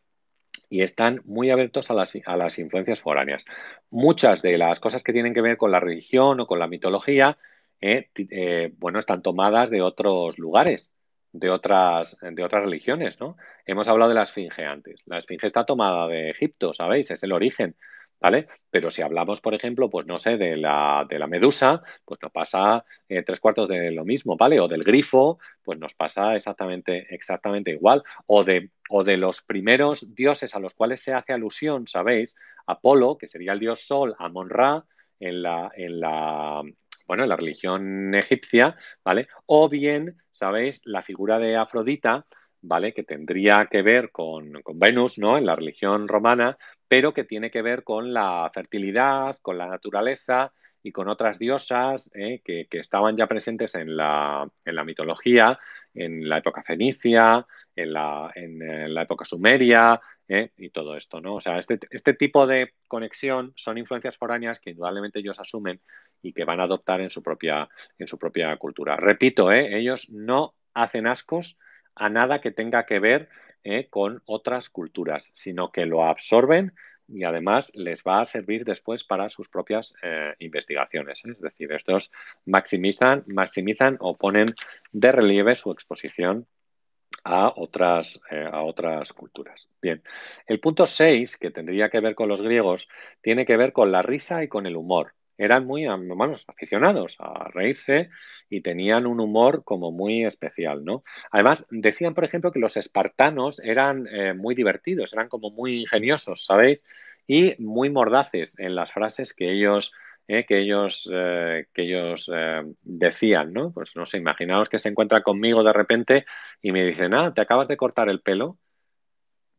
y están muy abiertos a las, a las influencias foráneas. Muchas de las cosas que tienen que ver con la religión o con la mitología, eh, eh, bueno, están tomadas de otros lugares, de otras, de otras religiones, ¿no? Hemos hablado de la Esfinge antes. La Esfinge está tomada de Egipto, ¿sabéis? Es el origen. ¿Vale? Pero si hablamos, por ejemplo, pues no sé, de la, de la medusa, pues nos pasa eh, tres cuartos de lo mismo, ¿vale? O del grifo, pues nos pasa exactamente, exactamente igual. O de, o de los primeros dioses a los cuales se hace alusión, ¿sabéis? Apolo, que sería el dios Sol, Amon-Ra, en la, en la, bueno, en la religión egipcia, ¿vale? O bien, ¿sabéis? La figura de Afrodita, ¿vale? Que tendría que ver con, con Venus, ¿no? En la religión romana, pero que tiene que ver con la fertilidad, con la naturaleza y con otras diosas eh, que, que estaban ya presentes en la, en la mitología, en la época fenicia, en la, en, en la época sumeria eh, y todo esto, ¿no? O sea, este, este tipo de conexión son influencias foráneas que indudablemente ellos asumen y que van a adoptar en su propia, en su propia cultura. Repito, eh, ellos no hacen ascos a nada que tenga que ver eh, con otras culturas, sino que lo absorben y además les va a servir después para sus propias eh, investigaciones. Es decir, estos maximizan, maximizan o ponen de relieve su exposición a otras, eh, a otras culturas. Bien, el punto seis, que tendría que ver con los griegos, tiene que ver con la risa y con el humor. Eran muy bueno, aficionados a reírse y tenían un humor como muy especial, ¿no? Además, decían, por ejemplo, que los espartanos eran eh, muy divertidos, eran como muy ingeniosos, ¿sabéis? Y muy mordaces en las frases que ellos... Eh, que ellos, eh, que ellos eh, decían, ¿no? Pues no sé, imaginaos que se encuentra conmigo de repente y me dicen, ah, ¿te acabas de cortar el pelo?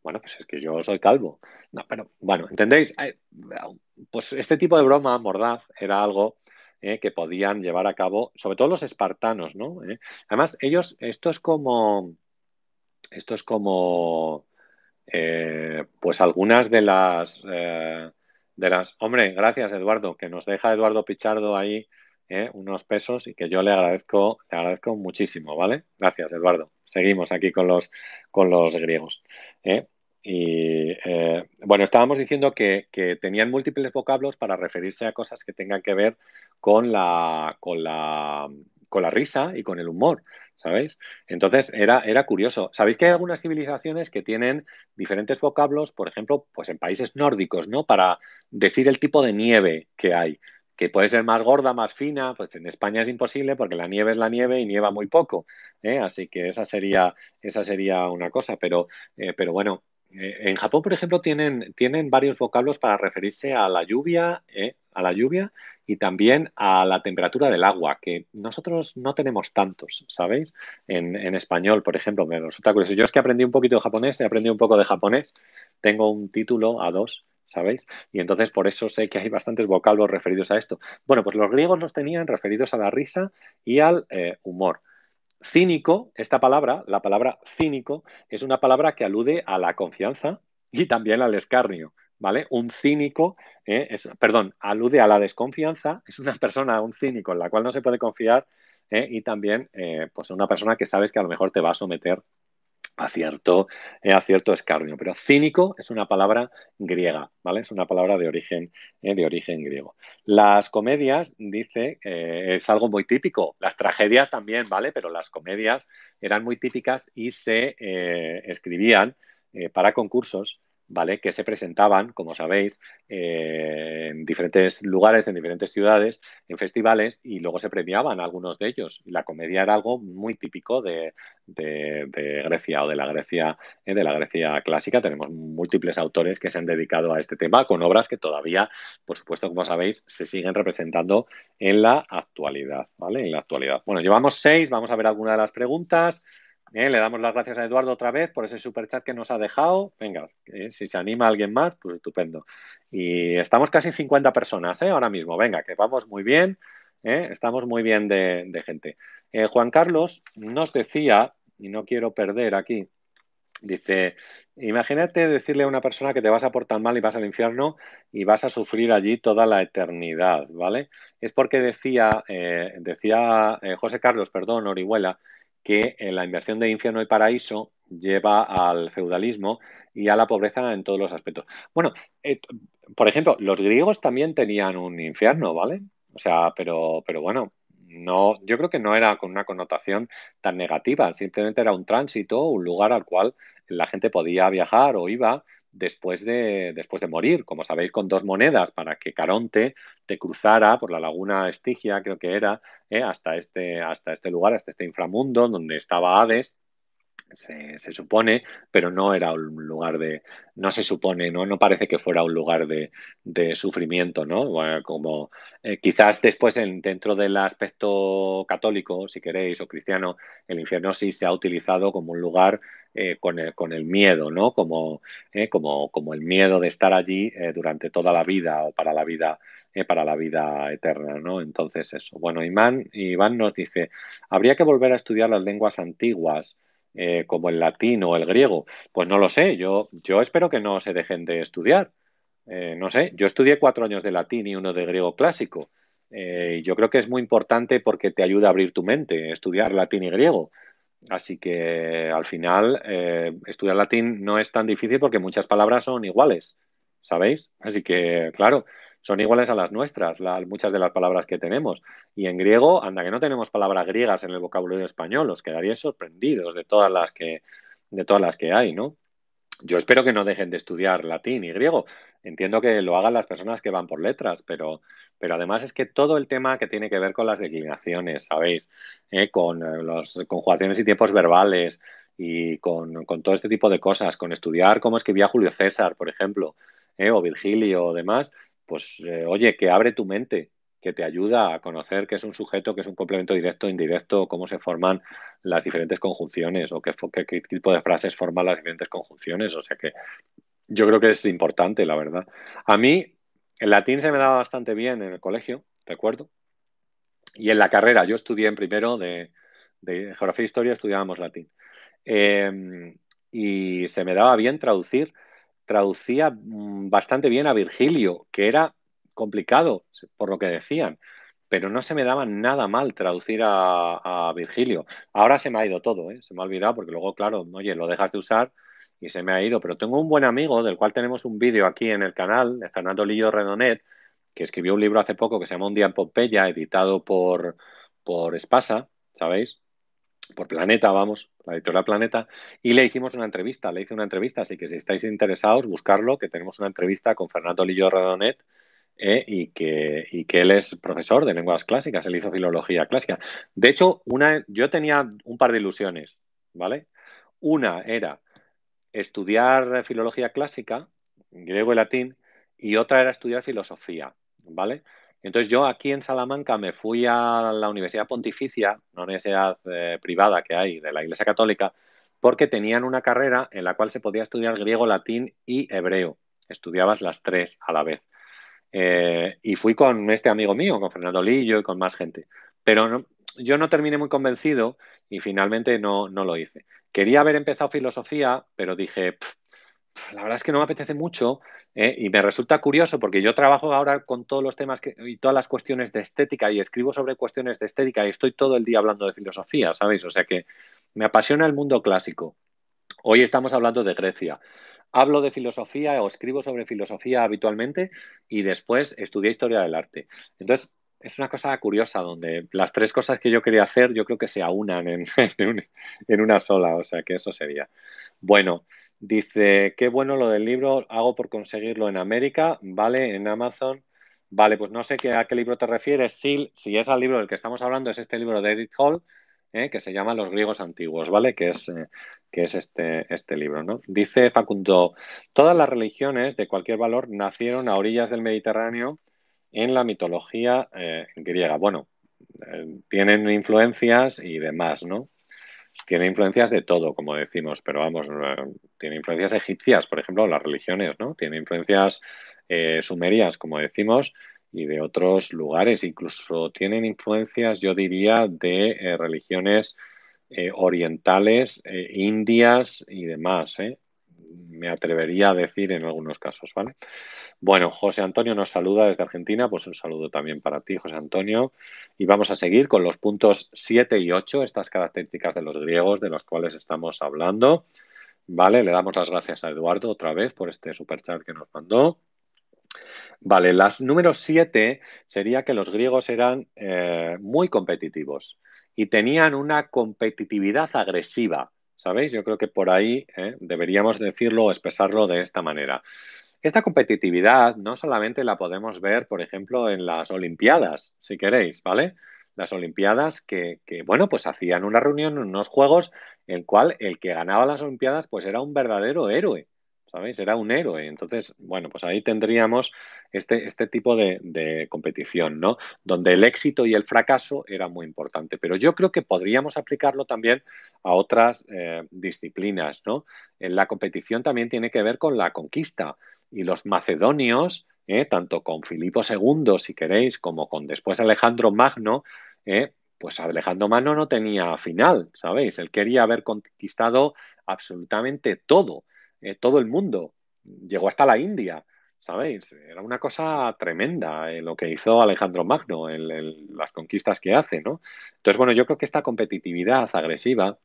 Bueno, pues es que yo soy calvo. No, pero bueno, ¿entendéis? Eh, pues este tipo de broma mordaz era algo eh, que podían llevar a cabo, sobre todo los espartanos, ¿no? Eh, además, ellos, esto es como, esto es como, eh, pues algunas de las... Eh, De las, hombre, gracias Eduardo, que nos deja Eduardo Pichardo ahí eh, unos pesos y que yo le agradezco, le agradezco muchísimo, ¿vale? Gracias Eduardo. Seguimos aquí con los, con los griegos. ¿eh? Y eh, bueno, estábamos diciendo que, que tenían múltiples vocablos para referirse a cosas que tengan que ver con la, con la, con la risa y con el humor, ¿sabéis? Entonces era, era curioso. Sabéis que hay algunas civilizaciones que tienen diferentes vocablos, por ejemplo, pues en países nórdicos, ¿no? Para decir el tipo de nieve que hay, que puede ser más gorda, más fina. Pues en España es imposible porque la nieve es la nieve y nieva muy poco, ¿eh? Así que esa sería, esa sería una cosa, pero, eh, pero bueno, eh, en Japón, por ejemplo, tienen, tienen varios vocablos para referirse a la lluvia, ¿eh? a la lluvia y también a la temperatura del agua, que nosotros no tenemos tantos, ¿sabéis? En, en español, por ejemplo, me resulta curioso. Yo es que aprendí un poquito de japonés, he aprendido un poco de japonés, tengo un título A dos, ¿sabéis? Y entonces por eso sé que hay bastantes vocablos referidos a esto. Bueno, pues los griegos los tenían referidos a la risa y al eh, humor. Cínico, esta palabra, la palabra cínico, es una palabra que alude a la confianza y también al escarnio, ¿vale? Un cínico, eh, es, perdón, alude a la desconfianza, es una persona, un cínico, en la cual no se puede confiar eh, y también eh, pues una persona que sabes que a lo mejor te va a someter a cierto, eh, a cierto escarnio. Pero cínico es una palabra griega, ¿vale? Es una palabra de origen, eh, de origen griego. Las comedias, dice, eh, es algo muy típico. Las tragedias también, ¿vale? Pero las comedias eran muy típicas y se eh, escribían eh, para concursos, ¿vale? Que se presentaban, como sabéis, eh, en diferentes lugares, en diferentes ciudades, en festivales, y luego se premiaban algunos de ellos. Y la comedia era algo muy típico de, de, de Grecia o de la Grecia, eh, de la Grecia clásica. Tenemos múltiples autores que se han dedicado a este tema con obras que todavía, por supuesto, como sabéis, se siguen representando en la actualidad, ¿vale? En la actualidad. Bueno, llevamos seis, vamos a ver alguna de las preguntas. Eh, le damos las gracias a Eduardo otra vez por ese superchat que nos ha dejado. Venga, eh, si se anima alguien más, pues estupendo. Y estamos casi cincuenta personas eh, ahora mismo. Venga, que vamos muy bien. Eh, estamos muy bien de, de gente. Eh, Juan Carlos nos decía, y no quiero perder aquí, dice, imagínate decirle a una persona que te vas a portar mal y vas al infierno y vas a sufrir allí toda la eternidad, ¿vale? Es porque decía, eh, decía eh, José Carlos, perdón, Orihuela, que la inversión de infierno y paraíso lleva al feudalismo y a la pobreza en todos los aspectos. Bueno, eh, por ejemplo, los griegos también tenían un infierno, ¿vale? O sea, pero, pero bueno, no, yo creo que no era con una connotación tan negativa, simplemente era un tránsito, un lugar al cual la gente podía viajar o iba después de, después de morir, como sabéis, con dos monedas para que Caronte te cruzara por la laguna Estigia, creo que era, eh, hasta, este, hasta este lugar, hasta este inframundo donde estaba Hades, se, se supone, pero no era un lugar de, no se supone, no, no parece que fuera un lugar de, de sufrimiento, ¿no? Bueno, como eh, quizás después en, dentro del aspecto católico, si queréis, o cristiano, el infierno sí se ha utilizado como un lugar Eh, con, el, con el miedo, ¿no? Como, eh, como, como el miedo de estar allí eh, durante toda la vida o para la vida, eh, para la vida eterna, ¿no? Entonces eso. Bueno, Iván, Iván nos dice, ¿habría que volver a estudiar las lenguas antiguas eh, como el latín o el griego? Pues no lo sé, yo, yo espero que no se dejen de estudiar. Eh, no sé, yo estudié cuatro años de latín y uno de griego clásico. Eh, yo creo que es muy importante porque te ayuda a abrir tu mente, estudiar latín y griego. Así que al final eh, estudiar latín no es tan difícil porque muchas palabras son iguales, ¿sabéis? Así que, claro, son iguales a las nuestras, la, muchas de las palabras que tenemos. Y en griego, anda que no tenemos palabras griegas en el vocabulario español, os quedaríais sorprendidos de todas las que, de todas las que hay, ¿no? Yo espero que no dejen de estudiar latín y griego. Entiendo que lo hagan las personas que van por letras, pero, pero además es que todo el tema que tiene que ver con las declinaciones, ¿sabéis? Eh, con las conjugaciones y tiempos verbales y con, con todo este tipo de cosas, con estudiar cómo escribía Julio César, por ejemplo, eh, o Virgilio o demás, pues eh, oye, que abre tu mente, que te ayuda a conocer qué es un sujeto, qué es un complemento directo, indirecto, cómo se forman las diferentes conjunciones o qué, qué, qué tipo de frases forman las diferentes conjunciones. O sea que yo creo que es importante, la verdad. A mí el latín se me daba bastante bien en el colegio, recuerdo. Y en la carrera, yo estudié en primero de, de Geografía e Historia, estudiábamos latín. Eh, y se me daba bien traducir. Traducía bastante bien a Virgilio, que era complicado, por lo que decían, pero no se me daba nada mal traducir a, a Virgilio. Ahora se me ha ido todo, ¿eh? Se me ha olvidado, porque luego, claro, oye, lo dejas de usar y se me ha ido. Pero tengo un buen amigo, del cual tenemos un vídeo aquí en el canal, de Fernando Lillo Redonet, que escribió un libro hace poco que se llama Un día en Pompeya, editado por, por Espasa, ¿sabéis? Por Planeta, vamos, la editorial Planeta, y le hicimos una entrevista, le hice una entrevista, así que si estáis interesados, buscarlo, que tenemos una entrevista con Fernando Lillo Redonet, Eh, y, que, y que él es profesor de lenguas clásicas, él hizo filología clásica. De hecho, una, yo tenía un par de ilusiones, ¿vale? Una era estudiar filología clásica, griego y latín, y otra era estudiar filosofía, ¿vale? Entonces yo aquí en Salamanca me fui a la Universidad Pontificia, una universidad eh, privada que hay de la Iglesia Católica, porque tenían una carrera en la cual se podía estudiar griego, latín y hebreo. Estudiabas las tres a la vez. Eh, y fui con este amigo mío, con Fernando Lillo y con más gente, pero no, yo no terminé muy convencido y finalmente no, no lo hice. Quería haber empezado filosofía, pero dije, pff, pff, la verdad es que no me apetece mucho, eh, y me resulta curioso porque yo trabajo ahora con todos los temas que, y todas las cuestiones de estética, y escribo sobre cuestiones de estética y estoy todo el día hablando de filosofía, ¿sabéis? O sea que me apasiona el mundo clásico. Hoy estamos hablando de Grecia. Hablo de filosofía o escribo sobre filosofía habitualmente y después estudié historia del arte. Entonces, es una cosa curiosa donde las tres cosas que yo quería hacer yo creo que se aunan en, en una sola, o sea que eso sería. Bueno, dice, qué bueno lo del libro, hago por conseguirlo en América, ¿vale? En Amazon. Vale, pues no sé qué, a qué libro te refieres. Si, si es al libro del que estamos hablando, es este libro de Edith Hall, Eh, que se llama Los griegos antiguos, ¿vale? Que es, eh, que es este, este libro, ¿no? Dice Facundo, todas las religiones de cualquier valor nacieron a orillas del Mediterráneo en la mitología eh, griega. Bueno, eh, tienen influencias y demás, ¿no? Tienen influencias de todo, como decimos, pero vamos, eh, tiene influencias egipcias, por ejemplo, las religiones, ¿no? Tiene influencias eh, sumerias, como decimos, y de otros lugares, incluso tienen influencias, yo diría, de eh, religiones eh, orientales, eh, indias y demás, ¿eh? Me atrevería a decir en algunos casos, ¿vale? Bueno, José Antonio nos saluda desde Argentina, pues un saludo también para ti, José Antonio, y vamos a seguir con los puntos siete y ocho, estas características de los griegos de los cuales estamos hablando, ¿vale? Le damos las gracias a Eduardo otra vez por este superchat que nos mandó. Vale, las número siete sería que los griegos eran eh, muy competitivos y tenían una competitividad agresiva, ¿sabéis? Yo creo que por ahí eh, deberíamos decirlo o expresarlo de esta manera. Esta competitividad no solamente la podemos ver, por ejemplo, en las Olimpiadas, si queréis, ¿vale? Las Olimpiadas que, que bueno, pues hacían una reunión, unos juegos, en el cual el que ganaba las Olimpiadas pues era un verdadero héroe. ¿Sabéis? Era un héroe. Entonces, bueno, pues ahí tendríamos este, este tipo de, de competición, ¿no? Donde el éxito y el fracaso era muy importante. Pero yo creo que podríamos aplicarlo también a otras eh, disciplinas, ¿no? La competición también tiene que ver con la conquista. Y los macedonios, eh, tanto con Filipo segundo, si queréis, como con después Alejandro Magno, eh, pues Alejandro Magno no tenía final, ¿sabéis? Él quería haber conquistado absolutamente todo. Eh, todo el mundo, llegó hasta la India, ¿sabéis? Era una cosa tremenda eh, lo que hizo Alejandro Magno, el, el, las conquistas que hace, ¿no? Entonces, bueno, yo creo que esta competitividad agresiva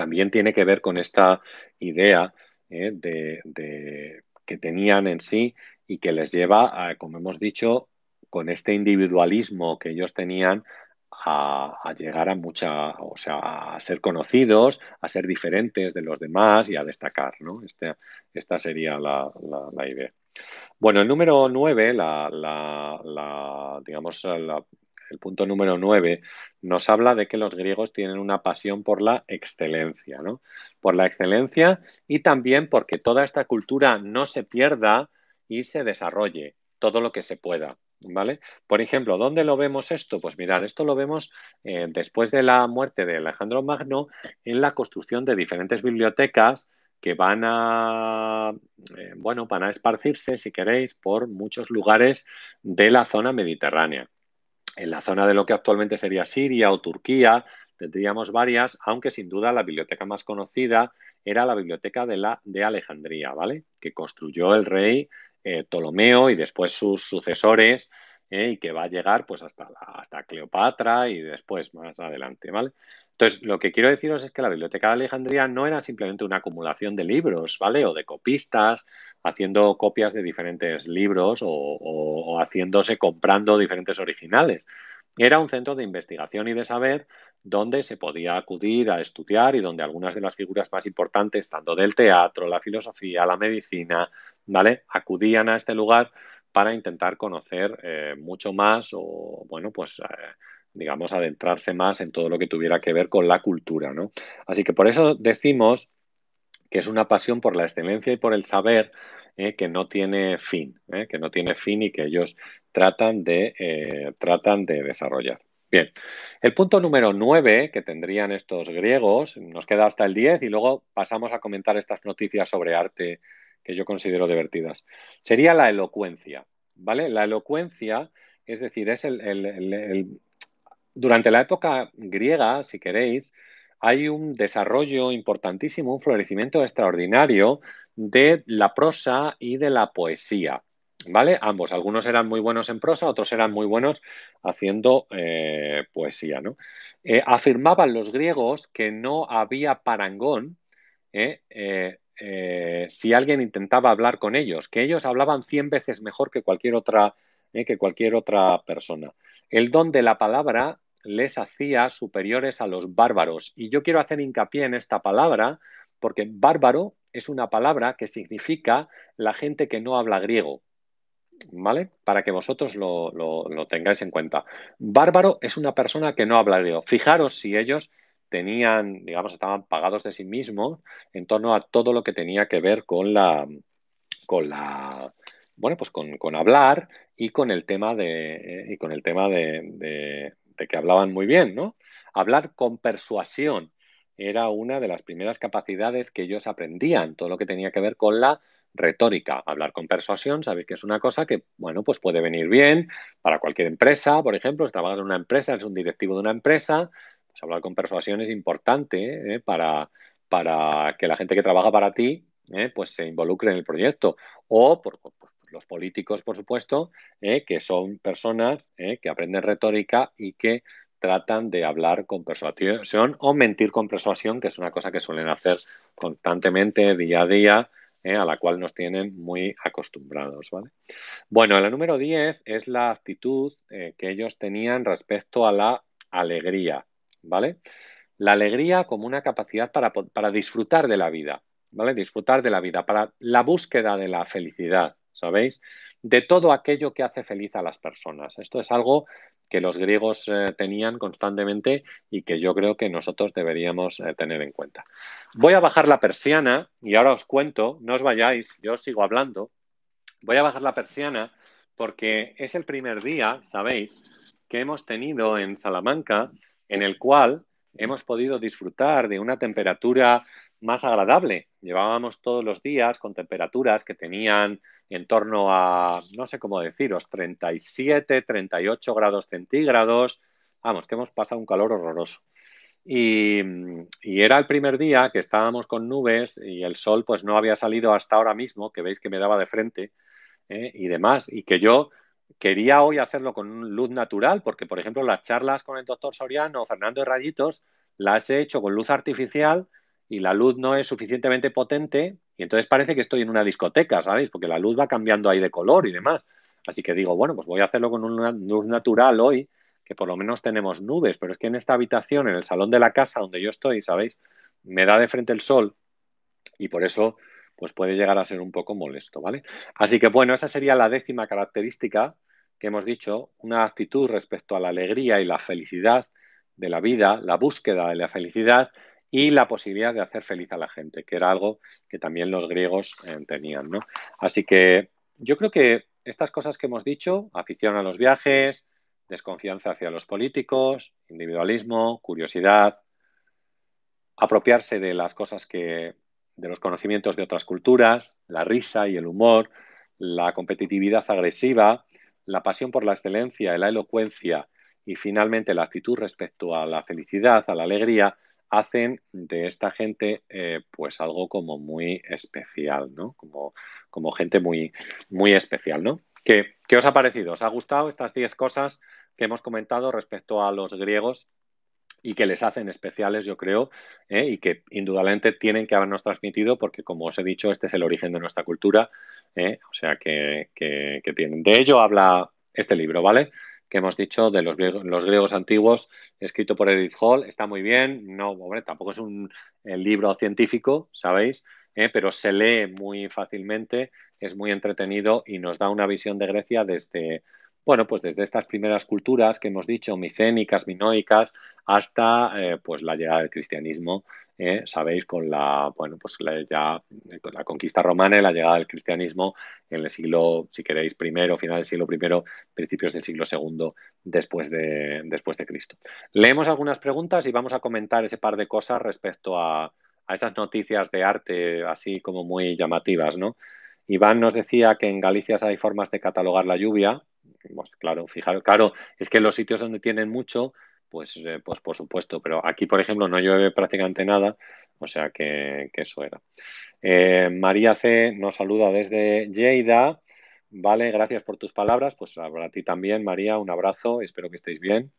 también tiene que ver con esta idea eh, de, de, que tenían en sí y que les lleva, a, como hemos dicho, con este individualismo que ellos tenían a, a llegar a mucha, o sea, a ser conocidos, a ser diferentes de los demás y a destacar, ¿no? Este, esta sería la, la, la idea. Bueno, el número nueve, la, la, la, digamos, la, el punto número nueve, nos habla de que los griegos tienen una pasión por la excelencia, ¿no? Por la excelencia y también porque toda esta cultura no se pierda y se desarrolle todo lo que se pueda, ¿vale? Por ejemplo, ¿dónde lo vemos esto? Pues mirad, esto lo vemos eh, después de la muerte de Alejandro Magno en la construcción de diferentes bibliotecas que van a, eh, bueno, van a esparcirse, si queréis, por muchos lugares de la zona mediterránea. En la zona de lo que actualmente sería Siria o Turquía tendríamos varias, aunque sin duda la biblioteca más conocida era la biblioteca de, la, de Alejandría, ¿vale? Que construyó el rey eh, Ptolomeo y después sus sucesores eh, y que va a llegar pues, hasta, hasta Cleopatra y después más adelante, ¿vale? Entonces, lo que quiero deciros es que la Biblioteca de Alejandría no era simplemente una acumulación de libros, ¿vale? O de copistas, haciendo copias de diferentes libros o, o, o haciéndose comprando diferentes originales. Era un centro de investigación y de saber donde se podía acudir a estudiar y donde algunas de las figuras más importantes, tanto del teatro, la filosofía, la medicina, ¿vale? Acudían a este lugar para intentar conocer eh, mucho más o, bueno, pues... Eh, digamos, adentrarse más en todo lo que tuviera que ver con la cultura, ¿no? Así que por eso decimos que es una pasión por la excelencia y por el saber eh, que no tiene fin, eh, que no tiene fin y que ellos tratan de, eh, tratan de desarrollar. Bien, el punto número nueve que tendrían estos griegos, nos queda hasta el diez y luego pasamos a comentar estas noticias sobre arte que yo considero divertidas, sería la elocuencia, ¿vale? La elocuencia, es decir, es el... el, el, el Durante la época griega, si queréis, hay un desarrollo importantísimo, un florecimiento extraordinario de la prosa y de la poesía, ¿vale? Ambos, algunos eran muy buenos en prosa, otros eran muy buenos haciendo eh, poesía, ¿no? Eh, afirmaban los griegos que no había parangón eh, eh, eh, si alguien intentaba hablar con ellos, que ellos hablaban cien veces mejor que cualquier otra, eh, que cualquier otra persona. El don de la palabra les hacía superiores a los bárbaros. Y yo quiero hacer hincapié en esta palabra porque bárbaro es una palabra que significa la gente que no habla griego, ¿vale? Para que vosotros lo, lo, lo tengáis en cuenta. Bárbaro es una persona que no habla griego. Fijaros si ellos tenían, digamos, estaban pagados de sí mismos en torno a todo lo que tenía que ver con la... con la bueno, pues con, con hablar y con el tema de eh, y con el tema de, de, de que hablaban muy bien, ¿no? Hablar con persuasión era una de las primeras capacidades que ellos aprendían, todo lo que tenía que ver con la retórica. Hablar con persuasión, sabéis que es una cosa que, bueno, pues puede venir bien para cualquier empresa, por ejemplo, si trabajas en una empresa, eres un directivo de una empresa, pues hablar con persuasión es importante eh, para, para que la gente que trabaja para ti eh, pues se involucre en el proyecto. O, por, por los políticos, por supuesto, eh, que son personas eh, que aprenden retórica y que tratan de hablar con persuasión o mentir con persuasión, que es una cosa que suelen hacer constantemente, día a día, eh, a la cual nos tienen muy acostumbrados, ¿vale? Bueno, la número diez es la actitud eh, que ellos tenían respecto a la alegría, ¿vale? La alegría como una capacidad para, para disfrutar de la vida, ¿vale? Disfrutar de la vida, para la búsqueda de la felicidad, ¿sabéis? De todo aquello que hace feliz a las personas. Esto es algo que los griegos eh, tenían constantemente y que yo creo que nosotros deberíamos eh, tener en cuenta. Voy a bajar la persiana y ahora os cuento, no os vayáis, yo os sigo hablando. Voy a bajar la persiana porque es el primer día, ¿sabéis?, que hemos tenido en Salamanca, en el cual hemos podido disfrutar de una temperatura más agradable. Llevábamos todos los días con temperaturas que tenían en torno a, no sé cómo deciros, treinta y siete, treinta y ocho grados centígrados. Vamos, que hemos pasado un calor horroroso. Y, y era el primer día que estábamos con nubes y el sol pues no había salido hasta ahora mismo, que veis que me daba de frente eh, y demás. Y que yo quería hoy hacerlo con luz natural, porque, por ejemplo, las charlas con el doctor Soriano, Fernando y Rayitos, las he hecho con luz artificial y la luz no es suficientemente potente y entonces parece que estoy en una discoteca, ¿sabéis? Porque la luz va cambiando ahí de color y demás. Así que digo, bueno, pues voy a hacerlo con una luz natural hoy, que por lo menos tenemos nubes, pero es que en esta habitación, en el salón de la casa donde yo estoy, ¿sabéis? Me da de frente el sol y por eso pues puede llegar a ser un poco molesto, ¿vale? Así que bueno, esa sería la décima característica que hemos dicho, una actitud respecto a la alegría y la felicidad de la vida, la búsqueda de la felicidad y la posibilidad de hacer feliz a la gente, que era algo que también los griegos eh, tenían, ¿no? Así que yo creo que estas cosas que hemos dicho, afición a los viajes, desconfianza hacia los políticos, individualismo, curiosidad, apropiarse de las cosas que, de los conocimientos de otras culturas, la risa y el humor, la competitividad agresiva, la pasión por la excelencia y la elocuencia y finalmente la actitud respecto a la felicidad, a la alegría, hacen de esta gente eh, pues algo como muy especial, ¿no? Como, como gente muy, muy especial, ¿no? ¿Qué, qué os ha parecido? ¿Os ha gustado estas diez cosas que hemos comentado respecto a los griegos y que les hacen especiales, yo creo, ¿eh? Y que indudablemente tienen que habernos transmitido porque, como os he dicho, este es el origen de nuestra cultura, ¿eh? O sea que, que, que tienen. De ello habla este libro, ¿vale? Que hemos dicho de los, los griegos antiguos, escrito por Edith Hall, está muy bien, no, hombre, tampoco es un libro científico, ¿sabéis? Eh, pero se lee muy fácilmente, es muy entretenido y nos da una visión de Grecia desde, bueno, pues desde estas primeras culturas que hemos dicho, micénicas, minoicas, hasta eh, pues la llegada del cristianismo, eh, sabéis, con la, bueno, pues la, ya, con la conquista romana y la llegada del cristianismo en el siglo, si queréis, primero, final del siglo primero, principios del siglo segundo después de, después de Cristo. Leemos algunas preguntas y vamos a comentar ese par de cosas respecto a a esas noticias de arte así como muy llamativas, ¿no? Iván nos decía que en Galicia hay formas de catalogar la lluvia. Pues claro, fijaros, claro, es que en los sitios donde tienen mucho, pues, eh, pues por supuesto, pero aquí, por ejemplo, no llueve prácticamente nada, o sea que, que eso era. Eh, María C. nos saluda desde Lleida, vale, gracias por tus palabras, pues a ti también, María, un abrazo, espero que estéis bien.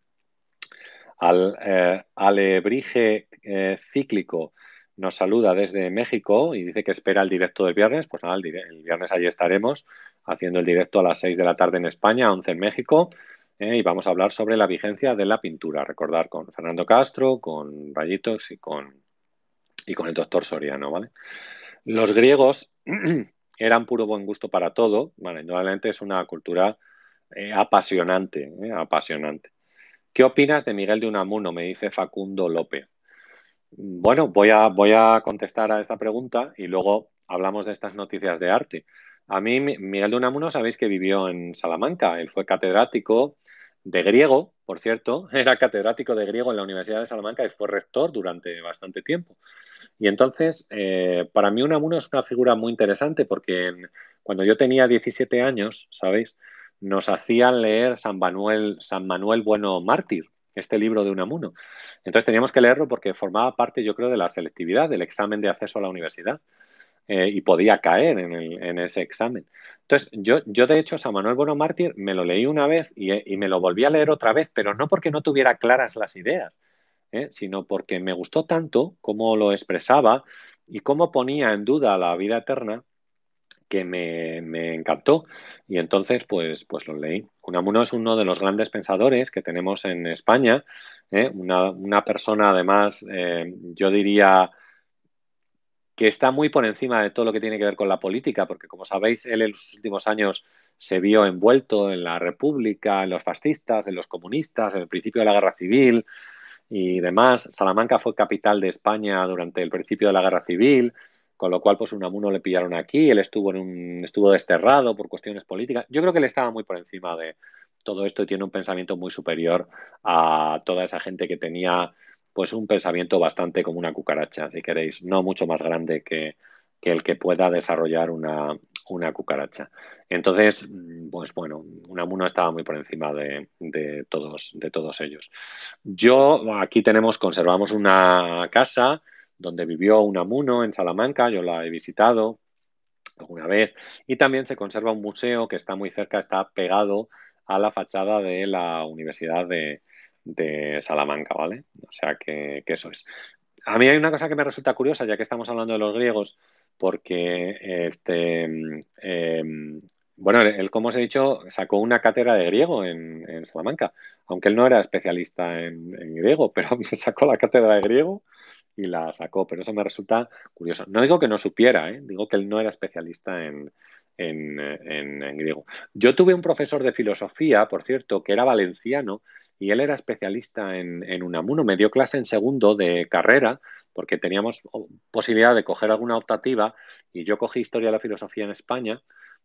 Al eh, Alebrije eh, Cíclico nos saluda desde México y dice que espera el directo del viernes. Pues nada, el, el viernes allí estaremos haciendo el directo a las seis de la tarde en España, once en México, eh, y vamos a hablar sobre la vigencia de la pintura. Recordar con Fernando Castro, con Rayitos y con, y con el doctor Soriano, ¿vale? Los griegos eran puro buen gusto para todo. Bueno, indudablemente es una cultura eh, apasionante, eh, apasionante. ¿Qué opinas de Miguel de Unamuno? Me dice Facundo López. Bueno, voy a, voy a contestar a esta pregunta y luego hablamos de estas noticias de arte. A mí, Miguel de Unamuno, sabéis que vivió en Salamanca. Él fue catedrático de griego, por cierto. Era catedrático de griego en la Universidad de Salamanca y fue rector durante bastante tiempo. Y entonces, eh, para mí Unamuno es una figura muy interesante porque en, cuando yo tenía diecisiete años, ¿sabéis? Nos hacían leer San Manuel, San Manuel Bueno Mártir, este libro de Unamuno. Entonces teníamos que leerlo porque formaba parte, yo creo, de la selectividad, del examen de acceso a la universidad, eh, y podía caer en, el, en ese examen. Entonces yo, yo de hecho, San Manuel Bueno Mártir me lo leí una vez y, y me lo volví a leer otra vez, pero no porque no tuviera claras las ideas, eh, sino porque me gustó tanto cómo lo expresaba y cómo ponía en duda la vida eterna, que me, me encantó. Y entonces pues, pues lo leí. Unamuno es uno de los grandes pensadores que tenemos en España, ¿eh? una, una persona además, eh, yo diría que está muy por encima de todo lo que tiene que ver con la política, porque como sabéis, él en los últimos años se vio envuelto en la República, en los fascistas, en los comunistas, en el principio de la Guerra Civil y demás. Salamanca fue capital de España durante el principio de la Guerra Civil, con lo cual pues Unamuno le pillaron aquí, él estuvo, en un, estuvo desterrado por cuestiones políticas. Yo creo que él estaba muy por encima de todo esto y tiene un pensamiento muy superior a toda esa gente que tenía pues un pensamiento bastante como una cucaracha, si queréis, no mucho más grande que, que el que pueda desarrollar una, una cucaracha. Entonces, pues bueno, Unamuno estaba muy por encima de, de, todos, de todos ellos. Yo, aquí tenemos, conservamos una casa donde vivió Unamuno en Salamanca, yo la he visitado alguna vez, y también se conserva un museo que está muy cerca, está pegado a la fachada de la Universidad de, de Salamanca, ¿vale? O sea que, que eso es. A mí hay una cosa que me resulta curiosa, ya que estamos hablando de los griegos, porque este, eh, bueno, él, como os he dicho, sacó una cátedra de griego en, en Salamanca, aunque él no era especialista en, en griego, pero sacó la cátedra de griego y la sacó, pero eso me resulta curioso. No digo que no supiera, ¿eh? Digo que él no era especialista en, en, en, en griego. Yo tuve un profesor de filosofía, por cierto, que era valenciano, y él era especialista en, en Unamuno. Me dio clase en segundo de carrera porque teníamos posibilidad de coger alguna optativa y yo cogí Historia de la Filosofía en España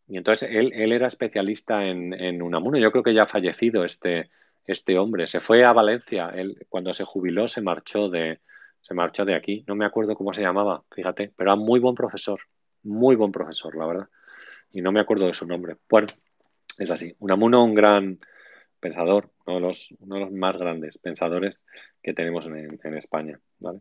y entonces él, él era especialista en, en Unamuno. Yo creo que ya ha fallecido este, este hombre. Se fue a Valencia. Él, cuando se jubiló, se marchó, de, se marchó de aquí. No me acuerdo cómo se llamaba, fíjate, pero era muy buen profesor. Muy buen profesor, la verdad. Y no me acuerdo de su nombre. Bueno, es así. Unamuno, un gran pensador, uno de, los, uno de los más grandes pensadores que tenemos en, en España, ¿vale?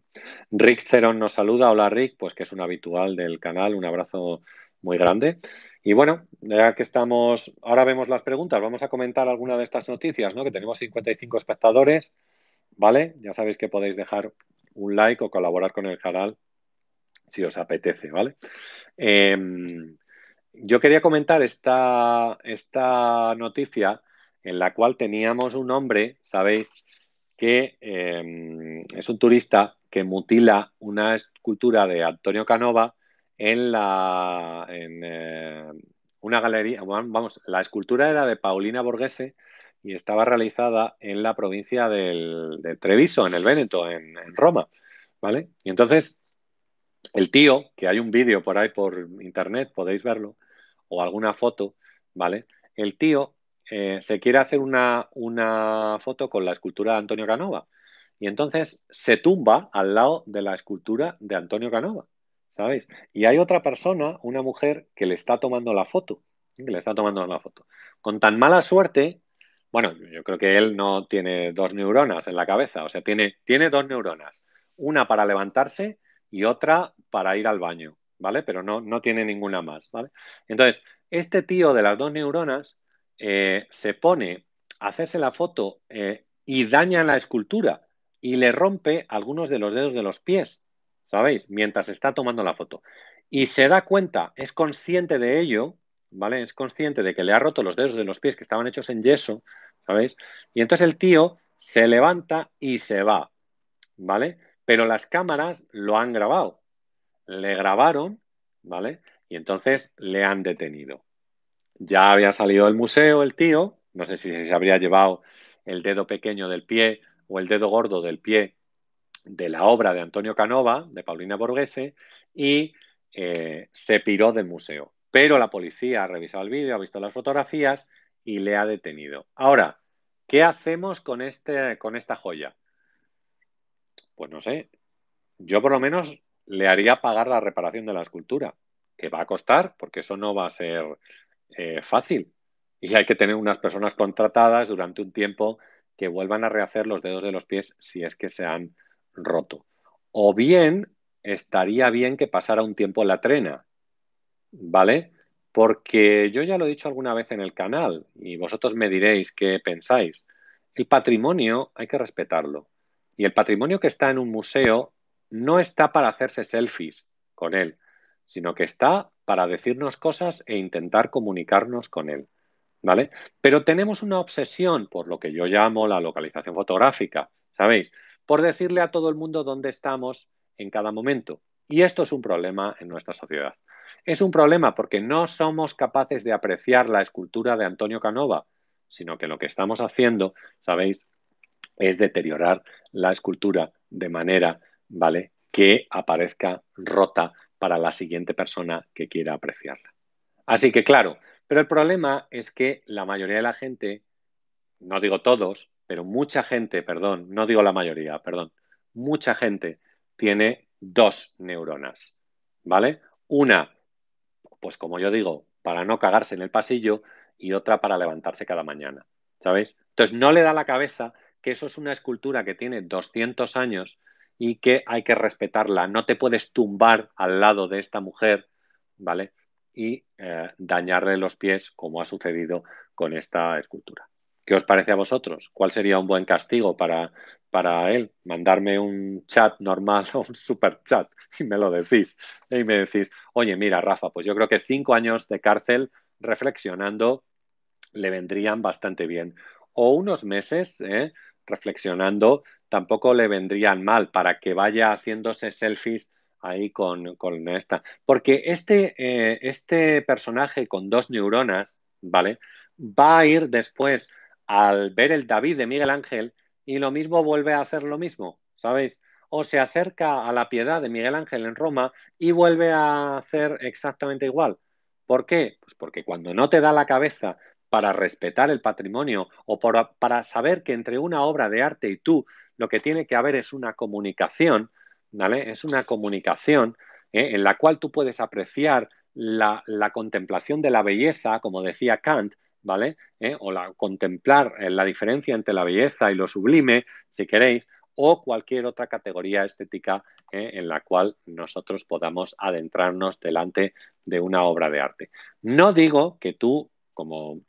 Rick Cerón nos saluda. Hola, Rick, pues que es un habitual del canal. Un abrazo muy grande. Y bueno, ya que estamos, ahora vemos las preguntas. Vamos a comentar alguna de estas noticias, ¿no? Que tenemos cincuenta y cinco espectadores, ¿vale? Ya sabéis que podéis dejar un like o colaborar con el canal si os apetece, ¿vale? Eh, yo quería comentar esta, esta noticia en la cual teníamos un hombre, ¿sabéis?, que eh, es un turista que mutila una escultura de Antonio Canova en la en, eh, una galería, vamos, la escultura era de Paulina Borghese y estaba realizada en la provincia del, de Treviso, en el Véneto, en, en Roma, ¿vale? Y entonces el tío, que hay un vídeo por ahí por internet, podéis verlo, o alguna foto, ¿vale? El tío Eh, se quiere hacer una, una foto con la escultura de Antonio Canova y entonces se tumba al lado de la escultura de Antonio Canova, ¿sabéis? Y hay otra persona, una mujer, que le está tomando la foto, que le está tomando la foto. Con tan mala suerte, bueno, yo creo que él no tiene dos neuronas en la cabeza, o sea, tiene, tiene dos neuronas, una para levantarse y otra para ir al baño, ¿vale? Pero no, no tiene ninguna más, ¿vale? Entonces, este tío de las dos neuronas Eh, se pone a hacerse la foto eh, y daña la escultura y le rompe algunos de los dedos de los pies, ¿sabéis? Mientras está tomando la foto. Y se da cuenta, es consciente de ello, ¿vale? Es consciente de que le ha roto los dedos de los pies que estaban hechos en yeso, ¿sabéis? Y entonces el tío se levanta y se va, ¿vale? Pero las cámaras lo han grabado. Le grabaron, ¿vale? Y entonces le han detenido. Ya había salido del museo el tío, no sé si se habría llevado el dedo pequeño del pie o el dedo gordo del pie de la obra de Antonio Canova, de Paulina Borghese, y eh, se piró del museo. Pero la policía ha revisado el vídeo, ha visto las fotografías y le ha detenido. Ahora, ¿qué hacemos con, este, con esta joya? Pues no sé, yo por lo menos le haría pagar la reparación de la escultura, que va a costar, porque eso no va a ser Eh, fácil, y hay que tener unas personas contratadas durante un tiempo que vuelvan a rehacer los dedos de los pies si es que se han roto. O bien estaría bien que pasara un tiempo la trena, ¿vale? Porque yo ya lo he dicho alguna vez en el canal y vosotros me diréis qué pensáis. El patrimonio hay que respetarlo, y el patrimonio que está en un museo no está para hacerse selfies con él, sino que está para decirnos cosas e intentar comunicarnos con él, ¿vale? Pero tenemos una obsesión por lo que yo llamo la localización fotográfica, ¿sabéis? Por decirle a todo el mundo dónde estamos en cada momento. Y esto es un problema en nuestra sociedad. Es un problema porque no somos capaces de apreciar la escultura de Antonio Canova, sino que lo que estamos haciendo, ¿sabéis?, es deteriorar la escultura de manera, ¿vale?, que aparezca rota para la siguiente persona que quiera apreciarla. Así que claro, pero el problema es que la mayoría de la gente, no digo todos, pero mucha gente, perdón, no digo la mayoría, perdón, mucha gente tiene dos neuronas, ¿vale? Una, pues como yo digo, para no cagarse en el pasillo y otra para levantarse cada mañana, ¿sabéis? Entonces no le da la cabeza que eso es una escultura que tiene doscientos años y que hay que respetarla. No te puedes tumbar al lado de esta mujer, ¿vale?, y eh, dañarle los pies como ha sucedido con esta escultura. ¿Qué os parece a vosotros? ¿Cuál sería un buen castigo para, para él? Mandarme un chat normal o un super chat y me lo decís. Y me decís, oye, mira, Rafa, pues yo creo que cinco años de cárcel reflexionando le vendrían bastante bien. O unos meses ¿eh? reflexionando tampoco le vendrían mal para que vaya haciéndose selfies ahí con, con esta. Porque este, eh, este personaje con dos neuronas, ¿vale? Va a ir después al ver el David de Miguel Ángel y lo mismo vuelve a hacer lo mismo, ¿sabéis? O se acerca a la Piedad de Miguel Ángel en Roma y vuelve a hacer exactamente igual. ¿Por qué? Pues porque cuando no te da la cabeza para respetar el patrimonio o por, para saber que entre una obra de arte y tú lo que tiene que haber es una comunicación, ¿vale? Es una comunicación ¿eh? en la cual tú puedes apreciar la, la contemplación de la belleza, como decía Kant, ¿vale? ¿Eh? O la, contemplar eh, la diferencia entre la belleza y lo sublime, si queréis, o cualquier otra categoría estética eh, en la cual nosotros podamos adentrarnos delante de una obra de arte. No digo que tú, como,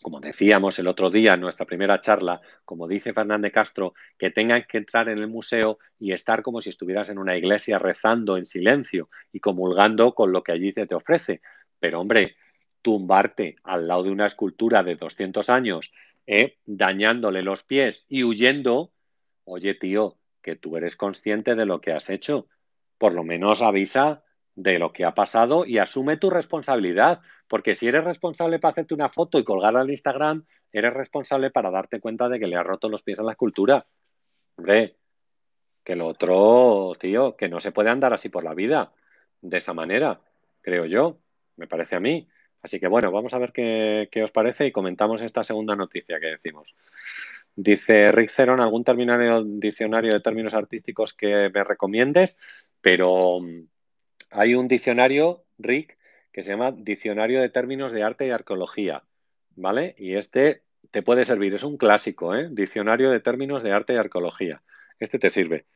como decíamos el otro día en nuestra primera charla, como dice Fernando Castro, que tengan que entrar en el museo y estar como si estuvieras en una iglesia rezando en silencio y comulgando con lo que allí se te ofrece. Pero, hombre, tumbarte al lado de una escultura de doscientos años, ¿eh? dañándole los pies y huyendo, oye tío, que tú eres consciente de lo que has hecho, por lo menos avisa de lo que ha pasado y asume tu responsabilidad, porque si eres responsable para hacerte una foto y colgarla en Instagram, eres responsable para darte cuenta de que le has roto los pies a la escultura. Hombre, que lo otro, tío, que no se puede andar así por la vida, de esa manera, creo yo, me parece a mí. Así que bueno, vamos a ver qué, qué os parece y comentamos esta segunda noticia que decimos. Dice Rick Cerón, ¿algún diccionario de términos artísticos que me recomiendes? Pero hay un diccionario, Rick, que se llama Diccionario de Términos de Arte y Arqueología, ¿vale? Y este te puede servir, es un clásico, ¿eh? Diccionario de Términos de Arte y Arqueología. Este te sirve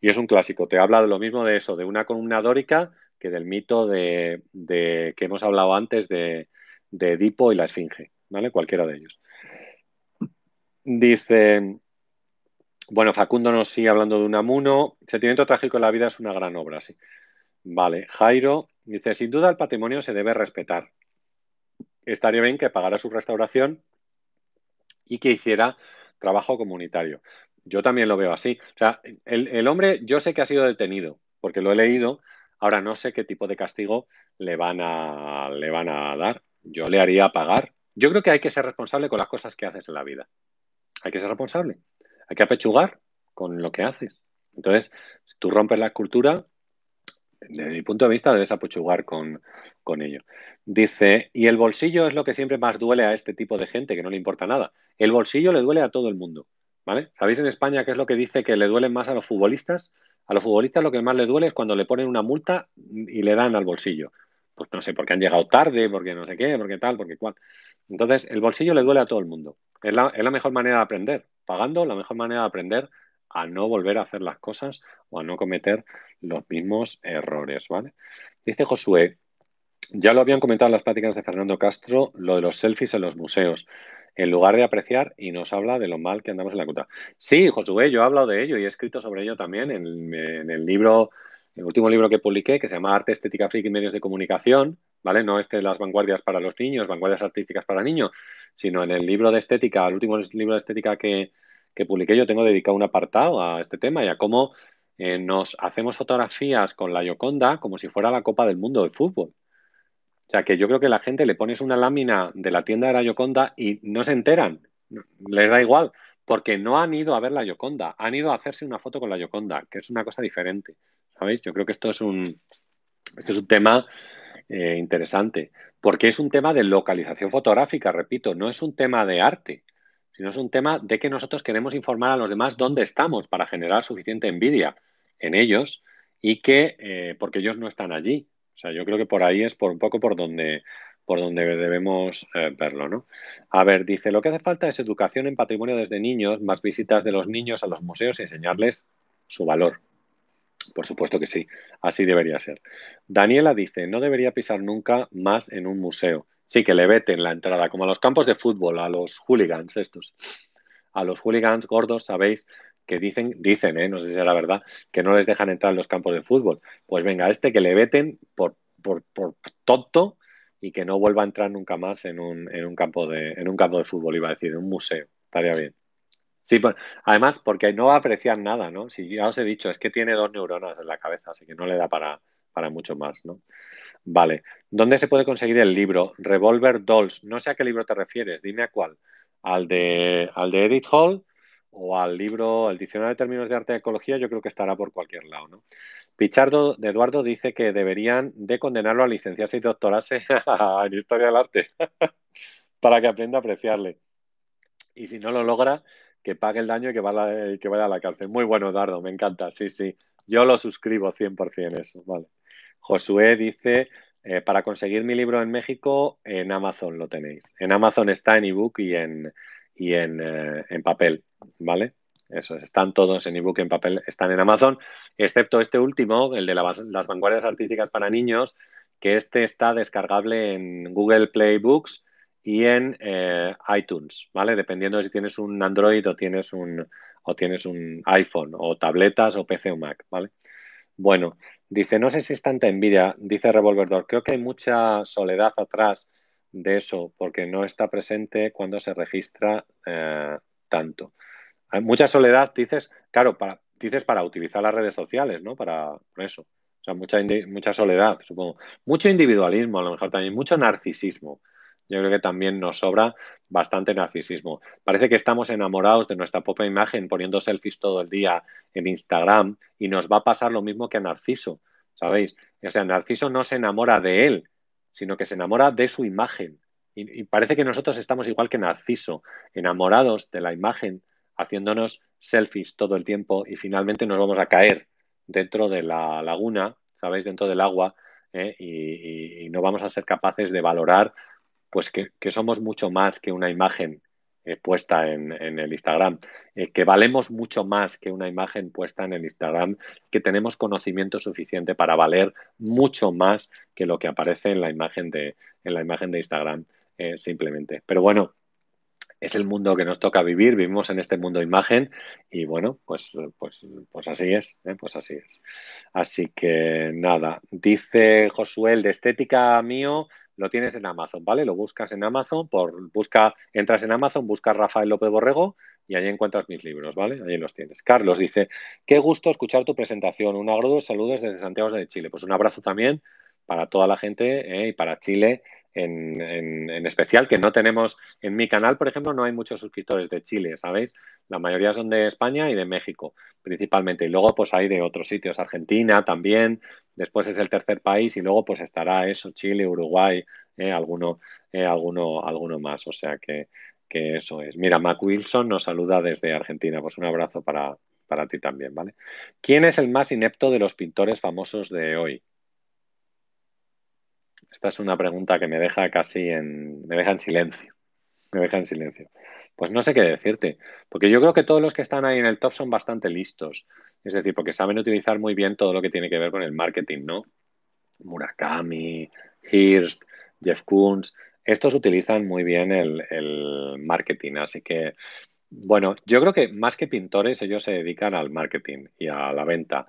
y es un clásico, te habla de lo mismo de eso, de una columna dórica, que del mito de, de que hemos hablado antes de, de Edipo y la Esfinge, ¿vale? Cualquiera de ellos. Dice, bueno, Facundo nos sigue hablando de Unamuno. Sentimiento trágico en la vida es una gran obra, sí. Vale, Jairo dice, sin duda el patrimonio se debe respetar. Estaría bien que pagara su restauración y que hiciera trabajo comunitario. Yo también lo veo así. O sea, el, el hombre yo sé que ha sido detenido, porque lo he leído. Ahora no sé qué tipo de castigo le van a, le van a dar. Yo le haría pagar. Yo creo que hay que ser responsable con las cosas que haces en la vida. Hay que ser responsable. Hay que apechugar con lo que haces. Entonces, si tú rompes la escultura, desde mi punto de vista debes apechugar con, con ello. Dice, y el bolsillo es lo que siempre más duele a este tipo de gente, que no le importa nada. El bolsillo le duele a todo el mundo, ¿vale? ¿Sabéis en España qué es lo que dice que le duelen más a los futbolistas? A los futbolistas lo que más les duele es cuando le ponen una multa y le dan al bolsillo. Pues no sé, porque han llegado tarde, porque no sé qué, porque tal, porque cual. Entonces, el bolsillo le duele a todo el mundo. Es la, es la mejor manera de aprender. Pagando, la mejor manera de aprender a no volver a hacer las cosas o a no cometer los mismos errores, ¿vale? Dice Josué, ya lo habían comentado en las pláticas de Fernando Castro, lo de los selfies en los museos, en lugar de apreciar, y nos habla de lo mal que andamos en la cuota. Sí, Josué, yo he hablado de ello y he escrito sobre ello también en, en el libro, el último libro que publiqué, que se llama Arte, Estética, Friki y Medios de Comunicación, ¿vale? No este de las vanguardias para los niños, vanguardias artísticas para niños, sino en el libro de estética, el último libro de estética que, que publiqué, yo tengo dedicado un apartado a este tema y a cómo eh, nos hacemos fotografías con la Gioconda como si fuera la Copa del Mundo de fútbol. O sea, que yo creo que la gente le pones una lámina de la tienda de la Gioconda y no se enteran, les da igual, porque no han ido a ver la Gioconda, han ido a hacerse una foto con la Gioconda, que es una cosa diferente, ¿sabéis? Yo creo que esto es un, esto es un tema eh, interesante, porque es un tema de localización fotográfica, repito, no es un tema de arte, sino es un tema de que nosotros queremos informar a los demás dónde estamos para generar suficiente envidia en ellos y que, eh, porque ellos no están allí. O sea, yo creo que por ahí es por un poco por donde, por donde debemos eh, verlo, ¿no? A ver, dice, lo que hace falta es educación en patrimonio desde niños, más visitas de los niños a los museos y enseñarles su valor. Por supuesto que sí, así debería ser. Daniela dice, no debería pisar nunca más en un museo. Sí, que le veten la entrada, como a los campos de fútbol, a los hooligans estos. A los hooligans gordos, sabéis, que dicen, dicen, ¿eh? No sé si será verdad, que no les dejan entrar en los campos de fútbol. Pues venga, a este que le veten por, por, por tonto y que no vuelva a entrar nunca más en un, en un campo de, en un campo de fútbol, iba a decir, en un museo. Estaría bien. Sí, pues, además, porque no aprecian nada, ¿no? Si ya os he dicho, es que tiene dos neuronas en la cabeza, así que no le da para, para mucho más, ¿no? Vale. ¿Dónde se puede conseguir el libro? Revolver Dolls. No sé a qué libro te refieres, dime a cuál. ¿Al de, al de Edith Hall? O al libro, el diccionario de términos de arte y ecología, yo creo que estará por cualquier lado, ¿no? Pichardo de Eduardo dice que deberían de condenarlo a licenciarse y doctorarse en Historia del Arte para que aprenda a apreciarle. Y si no lo logra, que pague el daño y que vaya, que vaya a la cárcel. Muy bueno, Eduardo, me encanta, sí, sí. Yo lo suscribo cien por cien eso, vale. Josué dice... Eh, para conseguir mi libro en México, en Amazon lo tenéis. En Amazon está en ebook y en, y en, eh, en papel, ¿vale? Eso es, están todos en ebook y en papel, están en Amazon, excepto este último, el de la, las vanguardias artísticas para niños, que este está descargable en Google Play Books y en eh, iTunes, ¿vale? Dependiendo de si tienes un Android o tienes un, o tienes un iPhone o tabletas o P C o Mac, ¿vale? Bueno, dice, no sé si es tanta envidia, dice Revolverdor, creo que hay mucha soledad atrás de eso, porque no está presente cuando se registra eh, tanto. Hay mucha soledad, dices, claro, para, dices para utilizar las redes sociales, ¿no? Para eso. O sea, mucha, mucha soledad, supongo. Mucho individualismo, a lo mejor también, mucho narcisismo. Yo creo que también nos sobra bastante narcisismo. Parece que estamos enamorados de nuestra propia imagen, poniendo selfies todo el día en Instagram, y nos va a pasar lo mismo que a Narciso, ¿sabéis? O sea, Narciso no se enamora de él, sino que se enamora de su imagen. Y, y parece que nosotros estamos igual que Narciso, enamorados de la imagen, haciéndonos selfies todo el tiempo, y finalmente nos vamos a caer dentro de la laguna, ¿sabéis? Dentro del agua, ¿eh? y, y, y no vamos a ser capaces de valorar pues que, que somos mucho más que una imagen eh, puesta en, en el Instagram, eh, que valemos mucho más que una imagen puesta en el Instagram, que tenemos conocimiento suficiente para valer mucho más que lo que aparece en la imagen de, en la imagen de Instagram, eh, simplemente. Pero bueno, es el mundo que nos toca vivir, vivimos en este mundo de imagen y bueno, pues, pues, pues así es, ¿eh? Pues así es. Así que nada, dice Josué, el de estética mío, lo tienes en Amazon, ¿vale? Lo buscas en Amazon, por busca, entras en Amazon, buscas Rafael López Borrego y allí encuentras mis libros, ¿vale? Allí los tienes. Carlos dice, qué gusto escuchar tu presentación. Un agrado, saludos desde Santiago de Chile. Pues un abrazo también para toda la gente, ¿eh? Y para Chile en, en, en especial, que no tenemos... En mi canal, por ejemplo, no hay muchos suscriptores de Chile, ¿sabéis? La mayoría son de España y de México, principalmente. Y luego, pues hay de otros sitios, Argentina también... Después es el tercer país y luego pues estará eso, Chile, Uruguay, eh, alguno, eh, alguno, alguno más. O sea que, que eso es. Mira, Mac Wilson nos saluda desde Argentina. Pues un abrazo para, para ti también, ¿vale? ¿Quién es el más inepto de los pintores famosos de hoy? Esta es una pregunta que me deja casi en... me deja en silencio. Me deja en silencio. Pues no sé qué decirte, porque yo creo que todos los que están ahí en el top son bastante listos. Es decir, porque saben utilizar muy bien todo lo que tiene que ver con el marketing, ¿no? Murakami, Hearst, Jeff Koons, estos utilizan muy bien el, el marketing. Así que, bueno, yo creo que más que pintores, ellos se dedican al marketing y a la venta,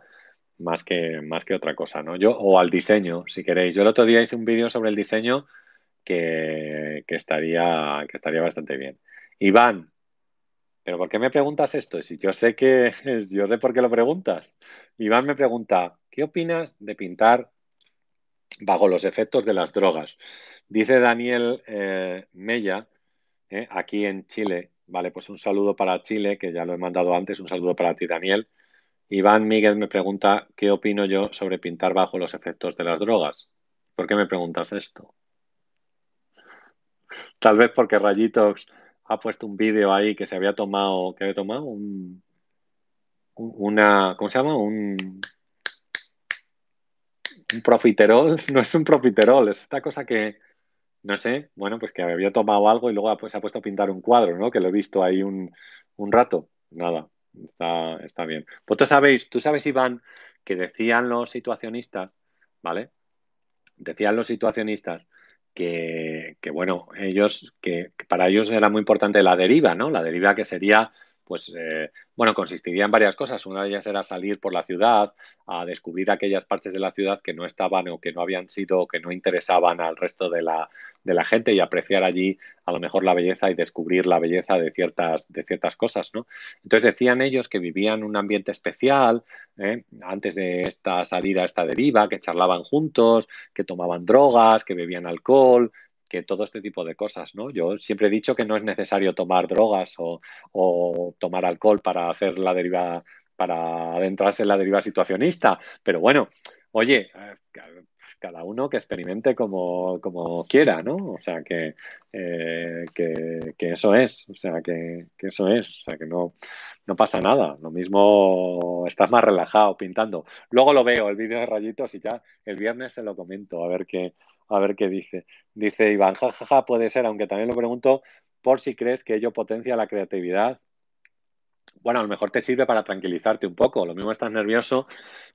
más que, más que otra cosa, ¿no? Yo, o al diseño, si queréis. Yo el otro día hice un vídeo sobre el diseño que, que, estaría, que estaría bastante bien. Iván, ¿pero por qué me preguntas esto? Si yo sé que yo sé por qué lo preguntas. Iván me pregunta, ¿qué opinas de pintar bajo los efectos de las drogas? Dice Daniel eh, Mella, eh, aquí en Chile. Vale, pues un saludo para Chile, que ya lo he mandado antes. Un saludo para ti, Daniel. Iván Miguel me pregunta, ¿qué opino yo sobre pintar bajo los efectos de las drogas? ¿Por qué me preguntas esto? Tal vez porque Rayitox ha puesto un vídeo ahí que se había tomado, que había tomado un, una, ¿cómo se llama? Un, un profiterol, no es un profiterol, es esta cosa que, no sé, bueno, pues que había tomado algo y luego pues, se ha puesto a pintar un cuadro, ¿no? Que lo he visto ahí un, un rato, nada, está, está bien. Vosotros sabéis, tú sabes, Iván, que decían los situacionistas, ¿vale? Decían los situacionistas que, que bueno, ellos, que, que para ellos era muy importante la deriva, ¿no? La deriva que sería, pues, eh, bueno, consistiría en varias cosas. Una de ellas era salir por la ciudad a descubrir aquellas partes de la ciudad que no estaban o que no habían sido o que no interesaban al resto de la, de la gente, y apreciar allí a lo mejor la belleza y descubrir la belleza de ciertas, de ciertas cosas, ¿no? Entonces decían ellos que vivían un ambiente especial, ¿eh? Antes de esta salida, esta deriva, que charlaban juntos, que tomaban drogas, que bebían alcohol, que todo este tipo de cosas, ¿no? Yo siempre he dicho que no es necesario tomar drogas o, o tomar alcohol para hacer la deriva, para adentrarse en la deriva situacionista, pero bueno, oye, cada uno que experimente como, como quiera, ¿no? O sea, que, eh, que, que eso es, o sea, que, que eso es, o sea, que no, no pasa nada, lo mismo estás más relajado pintando. Luego lo veo, el vídeo de Rayitos, y ya el viernes se lo comento, a ver qué... A ver qué dice. Dice Iván, jajaja, ja, ja, puede ser, aunque también lo pregunto por si crees que ello potencia la creatividad. Bueno, a lo mejor te sirve para tranquilizarte un poco. Lo mismo estás nervioso,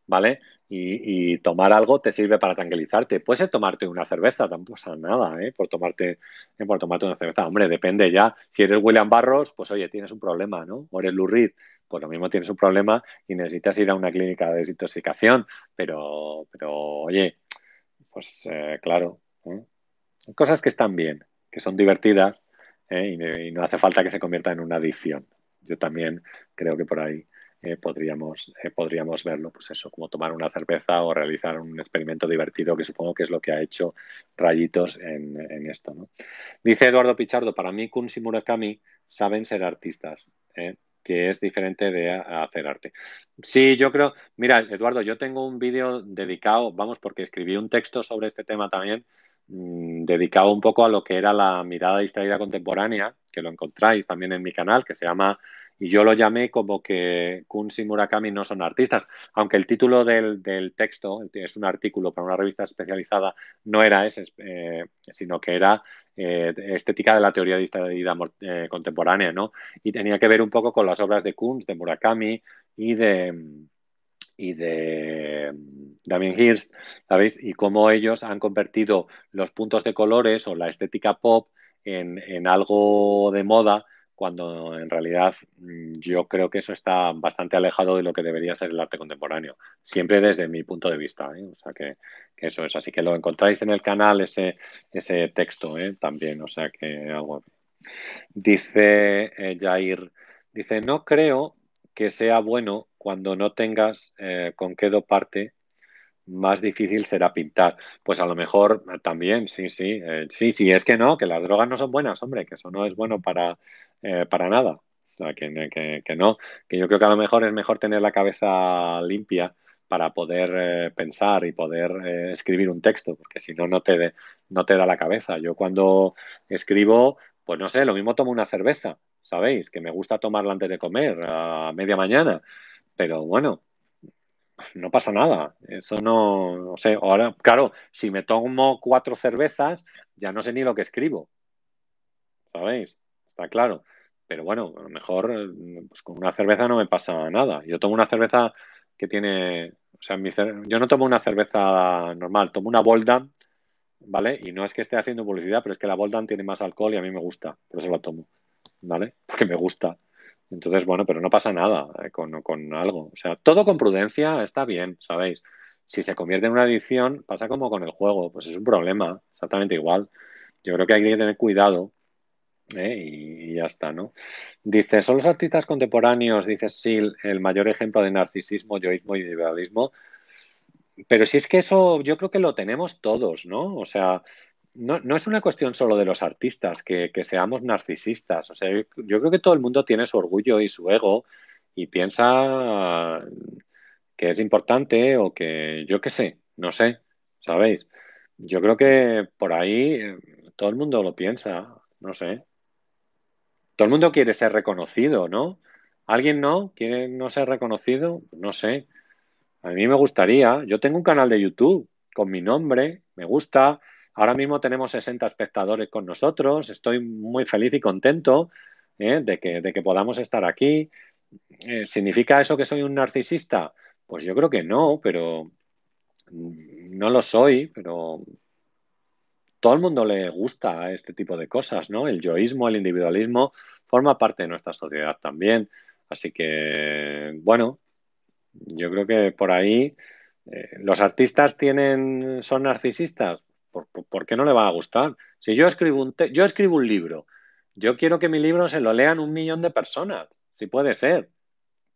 ¿vale? Y, y tomar algo te sirve para tranquilizarte. Puede ser tomarte una cerveza, tampoco pasa nada, ¿eh? Por tomarte, eh, por tomarte una cerveza. Hombre, depende ya. Si eres William Burroughs, pues oye, tienes un problema, ¿no? O eres Lou Reed, pues lo mismo tienes un problema y necesitas ir a una clínica de desintoxicación. Pero, pero oye... Pues eh, claro, ¿eh? Cosas que están bien, que son divertidas, ¿eh? y, y no hace falta que se convierta en una adicción. Yo también creo que por ahí eh, podríamos, eh, podríamos verlo, pues eso, como tomar una cerveza o realizar un experimento divertido, que supongo que es lo que ha hecho Rayitos en, en esto, ¿no? Dice Eduardo Pichardo, para mí Kunz y Murakami saben ser artistas, ¿eh? Que es diferente de hacer arte. Sí, yo creo... Mira, Eduardo, yo tengo un vídeo dedicado, vamos, porque escribí un texto sobre este tema también, mmm, dedicado un poco a lo que era la mirada distraída contemporánea, que lo encontráis también en mi canal, que se llama... Y yo lo llamé como que Kunz y Murakami no son artistas, aunque el título del, del texto, es un artículo para una revista especializada, no era ese, eh, sino que era eh, estética de la teoría distraída eh, contemporánea, ¿no? Y tenía que ver un poco con las obras de Kunz, de Murakami y de... y de Damien Hirst, ¿sabéis? Y cómo ellos han convertido los puntos de colores o la estética pop en, en algo de moda, cuando en realidad yo creo que eso está bastante alejado de lo que debería ser el arte contemporáneo, siempre desde mi punto de vista, ¿eh? O sea que, que eso es, así que lo encontráis en el canal ese, ese texto, ¿eh? También, o sea que algo. Dice eh, Jair, dice, no creo que sea bueno cuando no tengas eh, con qué doparte, más difícil será pintar. Pues a lo mejor también, sí, sí, eh, sí, sí, es que no, que las drogas no son buenas, hombre, que eso no es bueno para, eh, para nada, o sea, que, que, que no, que yo creo que a lo mejor es mejor tener la cabeza limpia para poder eh, pensar y poder eh, escribir un texto, porque si no, no te, de, no te da la cabeza. Yo cuando escribo, pues no sé, lo mismo tomo una cerveza, ¿sabéis? Que me gusta tomarla antes de comer, a media mañana, pero bueno, no pasa nada, eso no, no sé, ahora, claro, si me tomo cuatro cervezas, ya no sé ni lo que escribo, ¿sabéis? Está claro, pero bueno, a lo mejor pues con una cerveza no me pasa nada, yo tomo una cerveza que tiene, o sea, mi cer- yo no tomo una cerveza normal, tomo una Boldam, ¿vale? Y no es que esté haciendo publicidad, pero es que la Boldam tiene más alcohol y a mí me gusta, por eso la tomo, ¿vale? Porque me gusta. Entonces, bueno, pero no pasa nada eh, con, con algo. O sea, todo con prudencia está bien, ¿sabéis? Si se convierte en una adicción, pasa como con el juego. Pues es un problema, exactamente igual. Yo creo que hay que tener cuidado eh, y, y ya está, ¿no? Dice, ¿son los artistas contemporáneos, dice Sil, el mayor ejemplo de narcisismo, yoísmo y individualismo? Pero si es que eso yo creo que lo tenemos todos, ¿no? O sea... No, no es una cuestión solo de los artistas, que, que seamos narcisistas. O sea, yo, yo creo que todo el mundo tiene su orgullo y su ego y piensa que es importante o que yo qué sé, no sé, ¿sabéis? Yo creo que por ahí todo el mundo lo piensa, no sé. Todo el mundo quiere ser reconocido, ¿no? ¿Alguien no? ¿Quiere no ser reconocido? No sé. A mí me gustaría. Yo tengo un canal de YouTube con mi nombre, me gusta... Ahora mismo tenemos sesenta espectadores con nosotros. Estoy muy feliz y contento ¿eh? de, que, de que podamos estar aquí. Eh, ¿Significa eso que soy un narcisista? Pues yo creo que no, pero no lo soy, pero todo el mundo le gusta este tipo de cosas, ¿no? El yoísmo, el individualismo, forma parte de nuestra sociedad también. Así que, bueno, yo creo que por ahí eh, los artistas tienen, son narcisistas. ¿Por, por, ¿por qué no le va a gustar? Si yo escribo un te yo escribo un libro, yo quiero que mi libro se lo lean un millón de personas, si puede ser.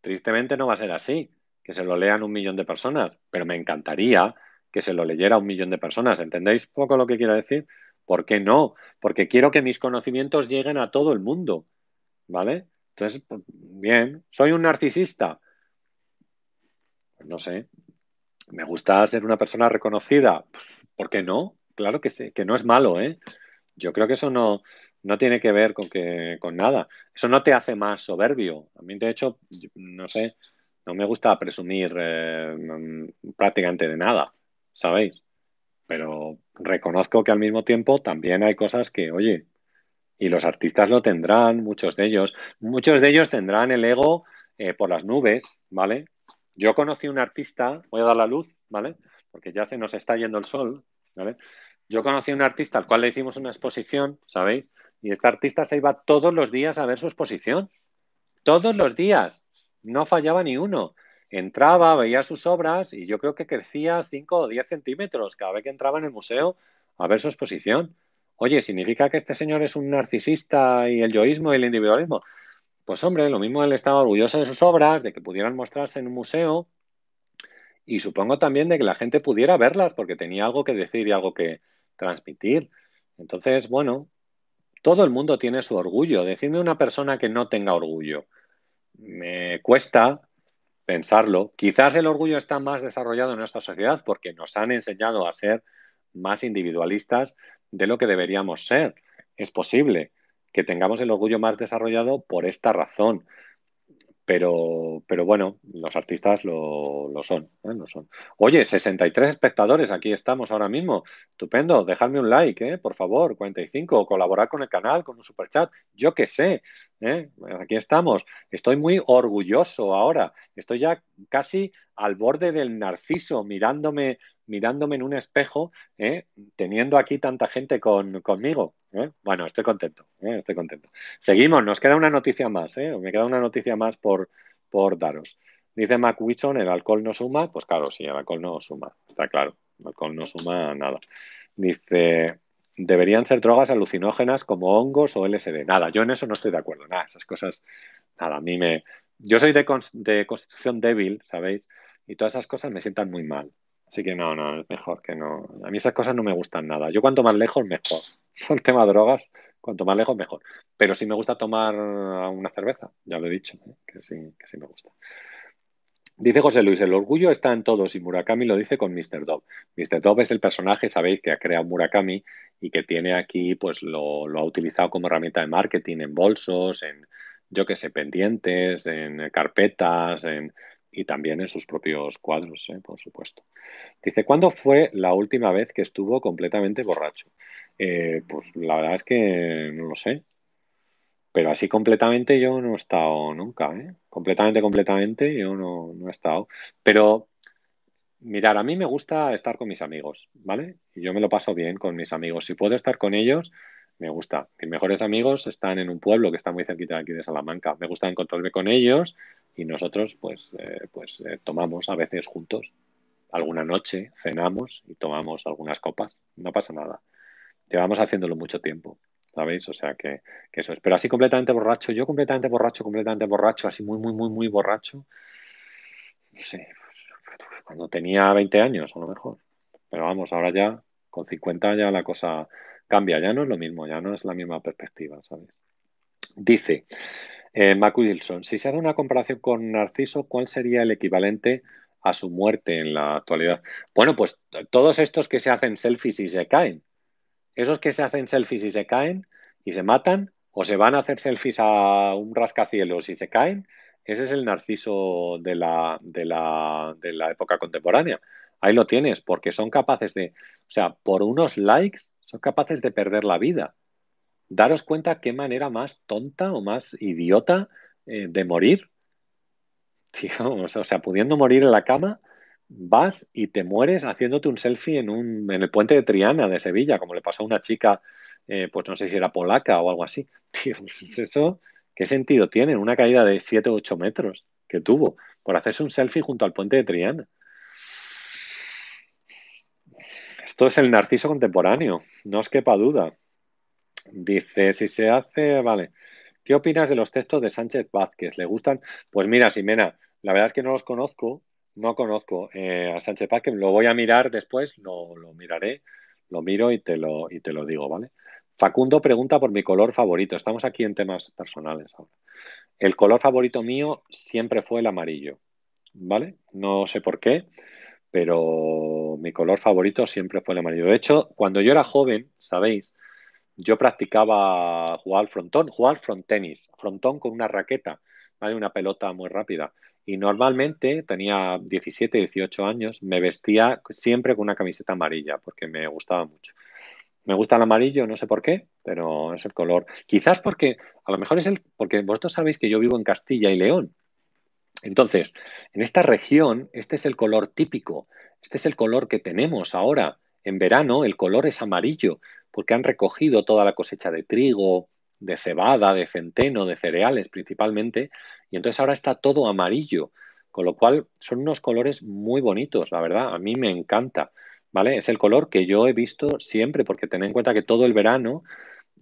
Tristemente no va a ser así, que se lo lean un millón de personas, pero me encantaría que se lo leyera un millón de personas. ¿Entendéis poco lo que quiero decir? ¿Por qué no? Porque quiero que mis conocimientos lleguen a todo el mundo, ¿vale? Entonces, pues, bien, ¿soy un narcisista? Pues no sé, me gusta ser una persona reconocida, pues, ¿por qué no? Claro que sí, que no es malo, ¿eh? Yo creo que eso no, no tiene que ver con, que, con nada. Eso no te hace más soberbio. A mí, de hecho, no sé, no me gusta presumir eh, prácticamente de nada, ¿sabéis? Pero reconozco que al mismo tiempo también hay cosas que, oye, y los artistas lo tendrán, muchos de ellos. Muchos de ellos tendrán el ego eh, por las nubes, ¿vale? Yo conocí un artista, voy a dar la luz, ¿vale? Porque ya se nos está yendo el sol, ¿vale? Yo conocí a un artista al cual le hicimos una exposición, ¿sabéis? Y este artista se iba todos los días a ver su exposición. Todos los días. No fallaba ni uno. Entraba, veía sus obras y yo creo que crecía cinco o diez centímetros cada vez que entraba en el museo a ver su exposición. Oye, ¿significa que este señor es un narcisista y el yoísmo y el individualismo? Pues hombre, lo mismo él estaba orgulloso de sus obras, de que pudieran mostrarse en un museo y supongo también de que la gente pudiera verlas porque tenía algo que decir y algo que transmitir. Entonces, bueno, todo el mundo tiene su orgullo. Decirme una persona que no tenga orgullo, me cuesta pensarlo. Quizás el orgullo está más desarrollado en nuestra sociedad porque nos han enseñado a ser más individualistas de lo que deberíamos ser. Es posible que tengamos el orgullo más desarrollado por esta razón. Pero, pero bueno, los artistas lo, lo son, ¿eh? Lo son. Oye, sesenta y tres espectadores, aquí estamos ahora mismo. Estupendo, dejadme un like, ¿eh? Por favor, cuarenta y cinco, colaborad con el canal, con un superchat, yo qué sé, ¿eh? Aquí estamos. Estoy muy orgulloso ahora, estoy ya casi al borde del narciso, mirándome, mirándome en un espejo, ¿eh? Teniendo aquí tanta gente con, conmigo. ¿Eh? Bueno, estoy contento, ¿eh? Estoy contento. Seguimos, nos queda una noticia más, ¿eh? Me queda una noticia más por, por daros. Dice Mac Whitson, el alcohol no suma. Pues claro, sí, el alcohol no suma, está claro. El alcohol no suma nada. Dice, deberían ser drogas alucinógenas como hongos o L S D. Nada, yo en eso no estoy de acuerdo, nada, esas cosas, nada, a mí me... Yo soy de, cons... de constitución débil, ¿sabéis? Y todas esas cosas me sientan muy mal. Así que no, no, es mejor que no. A mí esas cosas no me gustan nada. Yo cuanto más lejos, mejor. El tema de drogas, cuanto más lejos, mejor. Pero sí me gusta tomar una cerveza, ya lo he dicho, ¿eh? que, sí, que sí me gusta. Dice José Luis, el orgullo está en todos y Murakami lo dice con míster Dove. míster Dove es el personaje, sabéis, que ha creado Murakami y que tiene aquí, pues lo, lo ha utilizado como herramienta de marketing en bolsos, en, yo qué sé, pendientes, en carpetas, en... y también en sus propios cuadros, ¿eh? Por supuesto. Dice, ¿cuándo fue la última vez que estuvo completamente borracho? Eh, pues la verdad es que no lo sé. Pero así completamente yo no he estado nunca, ¿eh? Completamente, completamente yo no, no he estado. Pero, mirad, a mí me gusta estar con mis amigos, ¿vale? Y yo me lo paso bien con mis amigos. Si puedo estar con ellos... me gusta. Mis mejores amigos están en un pueblo que está muy cerquita de aquí de Salamanca. Me gusta encontrarme con ellos y nosotros pues, eh, pues eh, tomamos a veces juntos. Alguna noche cenamos y tomamos algunas copas. No pasa nada. Llevamos haciéndolo mucho tiempo, ¿sabéis? O sea que, que eso es. Pero así completamente borracho, yo completamente borracho, completamente borracho, así muy, muy, muy, muy borracho. No sé, pues, cuando tenía veinte años a lo mejor. Pero vamos, ahora ya con cincuenta ya la cosa... cambia, ya no es lo mismo, ya no es la misma perspectiva, ¿sabes? Dice eh, Mac Wilson, si se hace una comparación con Narciso, ¿cuál sería el equivalente a su muerte en la actualidad? Bueno, pues todos estos que se hacen selfies y se caen, esos que se hacen selfies y se caen y se matan, o se van a hacer selfies a un rascacielos y se caen, ese es el Narciso de la, de la, de la época contemporánea. Ahí lo tienes, porque son capaces de, o sea, por unos likes, son capaces de perder la vida. Daros cuenta qué manera más tonta o más idiota eh, de morir. Tío, o sea, pudiendo morir en la cama, vas y te mueres haciéndote un selfie en, un, en el puente de Triana de Sevilla, como le pasó a una chica, eh, pues no sé si era polaca o algo así. Tío, ¿eso qué sentido tiene? Una caída de siete u ocho metros que tuvo por hacerse un selfie junto al puente de Triana. Esto es el narciso contemporáneo, no os quepa duda. Dice, si se hace... Vale. ¿Qué opinas de los textos de Sánchez Vázquez? ¿Le gustan? Pues mira, Ximena, la verdad es que no los conozco, no conozco eh, a Sánchez Vázquez. Lo voy a mirar después, no, lo miraré, lo miro y te lo, y te lo digo, ¿vale? Facundo pregunta por mi color favorito. Estamos aquí en temas personales ahora. El color favorito mío siempre fue el amarillo, ¿vale? No sé por qué, pero mi color favorito siempre fue el amarillo. De hecho, cuando yo era joven, ¿sabéis? Yo practicaba jugar al frontón, jugar al frontenis, frontón con una raqueta, ¿vale? Una pelota muy rápida. Y normalmente tenía diecisiete, dieciocho años, me vestía siempre con una camiseta amarilla porque me gustaba mucho. Me gusta el amarillo, no sé por qué, pero es el color. Quizás porque, a lo mejor es el, porque vosotros sabéis que yo vivo en Castilla y León. Entonces, en esta región, este es el color típico, este es el color que tenemos ahora. En verano el color es amarillo, porque han recogido toda la cosecha de trigo, de cebada, de centeno, de cereales principalmente, y entonces ahora está todo amarillo, con lo cual son unos colores muy bonitos, la verdad, a mí me encanta, ¿vale? Es el color que yo he visto siempre, porque tened en cuenta que todo el verano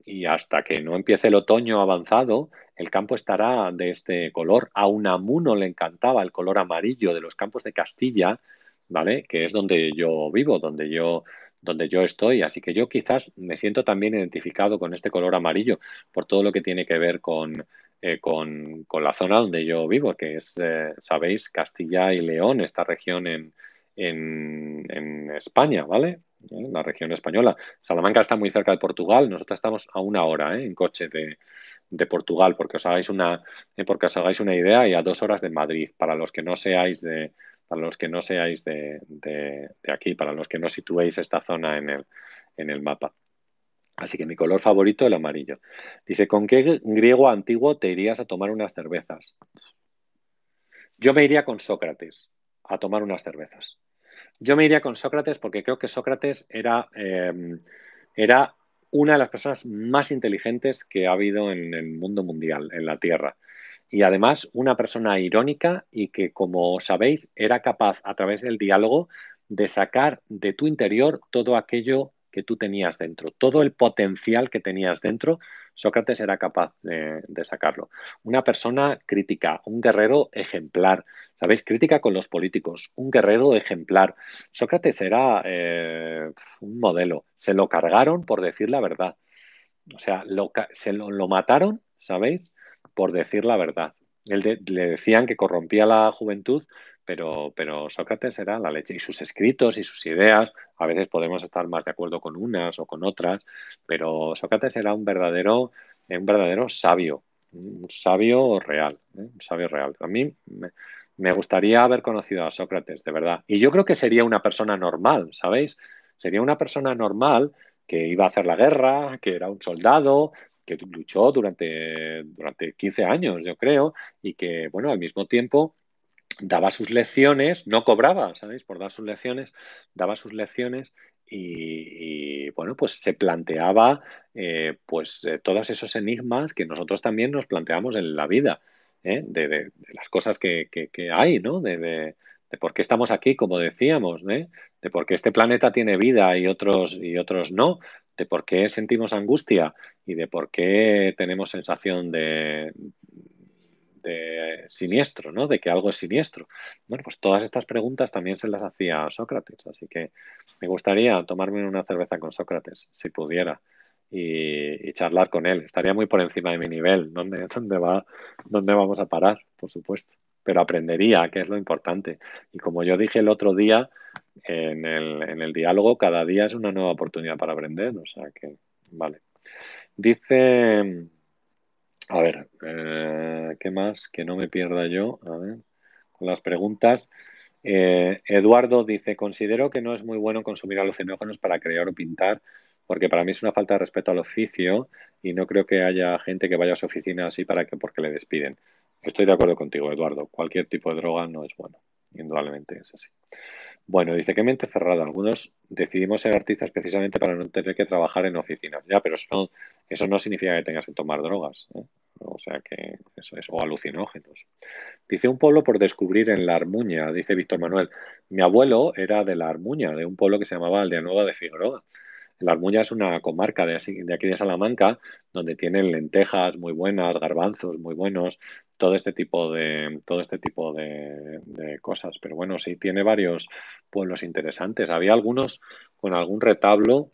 y hasta que no empiece el otoño avanzado, el campo estará de este color. A Unamuno le encantaba el color amarillo de los campos de Castilla, ¿vale? Que es donde yo vivo, donde yo... donde yo estoy, así que yo quizás me siento también identificado con este color amarillo por todo lo que tiene que ver con, eh, con, con la zona donde yo vivo, que es, eh, sabéis, Castilla y León, esta región en, en, en España, ¿vale? ¿Eh? La región española. Salamanca está muy cerca de Portugal, nosotros estamos a una hora ¿eh? en coche de, de Portugal, porque os hagáis una, eh, porque os hagáis una idea, y a dos horas de Madrid, para los que no seáis de... para los que no seáis de, de, de aquí, para los que no situéis esta zona en el, en el mapa. Así que mi color favorito, el amarillo. Dice, ¿con qué griego antiguo te irías a tomar unas cervezas? Yo me iría con Sócrates a tomar unas cervezas. Yo me iría con Sócrates porque creo que Sócrates era, eh, era una de las personas más inteligentes que ha habido en el mundo mundial, en la Tierra. Y además una persona irónica y que, como sabéis, era capaz a través del diálogo de sacar de tu interior todo aquello que tú tenías dentro, todo el potencial que tenías dentro. Sócrates era capaz de, de sacarlo. Una persona crítica, un guerrero ejemplar, ¿sabéis? Crítica con los políticos, un guerrero ejemplar. Sócrates era eh, un modelo, se lo cargaron por decir la verdad, o sea, lo, se lo, lo mataron, ¿sabéis? Por decir la verdad. Él de, le decían que corrompía la juventud, pero, pero Sócrates era la leche. Y sus escritos y sus ideas, a veces podemos estar más de acuerdo con unas o con otras, pero Sócrates era un verdadero, un verdadero sabio, un sabio real, ¿eh? un sabio real. A mí me, me gustaría haber conocido a Sócrates, de verdad. Y yo creo que sería una persona normal, ¿sabéis? Sería una persona normal que iba a hacer la guerra, que era un soldado, que luchó durante, durante quince años, yo creo, y que, bueno, al mismo tiempo daba sus lecciones, no cobraba, ¿sabéis? Por dar sus lecciones, daba sus lecciones y, y bueno, pues se planteaba eh, pues eh, todos esos enigmas que nosotros también nos planteamos en la vida, ¿eh? de, de, de las cosas que, que, que hay, ¿no? De, de, de por qué estamos aquí, como decíamos, ¿eh? De por qué este planeta tiene vida y otros, y otros no, de por qué sentimos angustia y de por qué tenemos sensación de, de siniestro, ¿no? De que algo es siniestro. Bueno, pues todas estas preguntas también se las hacía Sócrates, así que me gustaría tomarme una cerveza con Sócrates, si pudiera, y, y charlar con él. Estaría muy por encima de mi nivel, ¿dónde, dónde va, dónde vamos a parar, por supuesto. Pero aprendería, que es lo importante. Y como yo dije el otro día, en el, en el diálogo cada día es una nueva oportunidad para aprender. O sea que, vale. Dice, a ver, eh, ¿qué más? Que no me pierda yo, a ver, con las preguntas. Eh, Eduardo dice, considero que no es muy bueno consumir alucinógenos para crear o pintar, porque para mí es una falta de respeto al oficio y no creo que haya gente que vaya a su oficina así para que porque le despiden. Estoy de acuerdo contigo, Eduardo. Cualquier tipo de droga no es bueno. Indudablemente es así. Bueno, dice que mente cerrada. Algunos decidimos ser artistas precisamente para no tener que trabajar en oficinas. Ya, pero eso no, eso no significa que tengas que tomar drogas, ¿eh? O sea que eso es, o alucinógenos. Dice, un pueblo por descubrir en La Armuña, dice Víctor Manuel. Mi abuelo era de La Armuña, de un pueblo que se llamaba Aldeanueva de Figueroa. La Armuña es una comarca de, de aquí de Salamanca, donde tienen lentejas muy buenas, garbanzos muy buenos, todo este tipo de todo este tipo de, de cosas. Pero bueno, sí tiene varios pueblos interesantes. Había algunos con algún retablo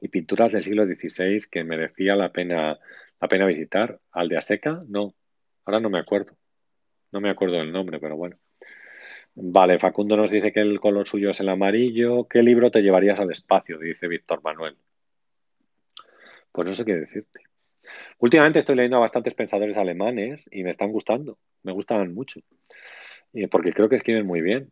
y pinturas del siglo dieciséis que merecía la pena la pena visitar. Aldeaseca, no, ahora no me acuerdo, no me acuerdo del nombre, pero bueno. Vale, Facundo nos dice que el color suyo es el amarillo. ¿Qué libro te llevarías al espacio? Dice Víctor Manuel. Pues no sé qué decirte. Últimamente estoy leyendo a bastantes pensadores alemanes y me están gustando, me gustan mucho, porque creo que escriben muy bien.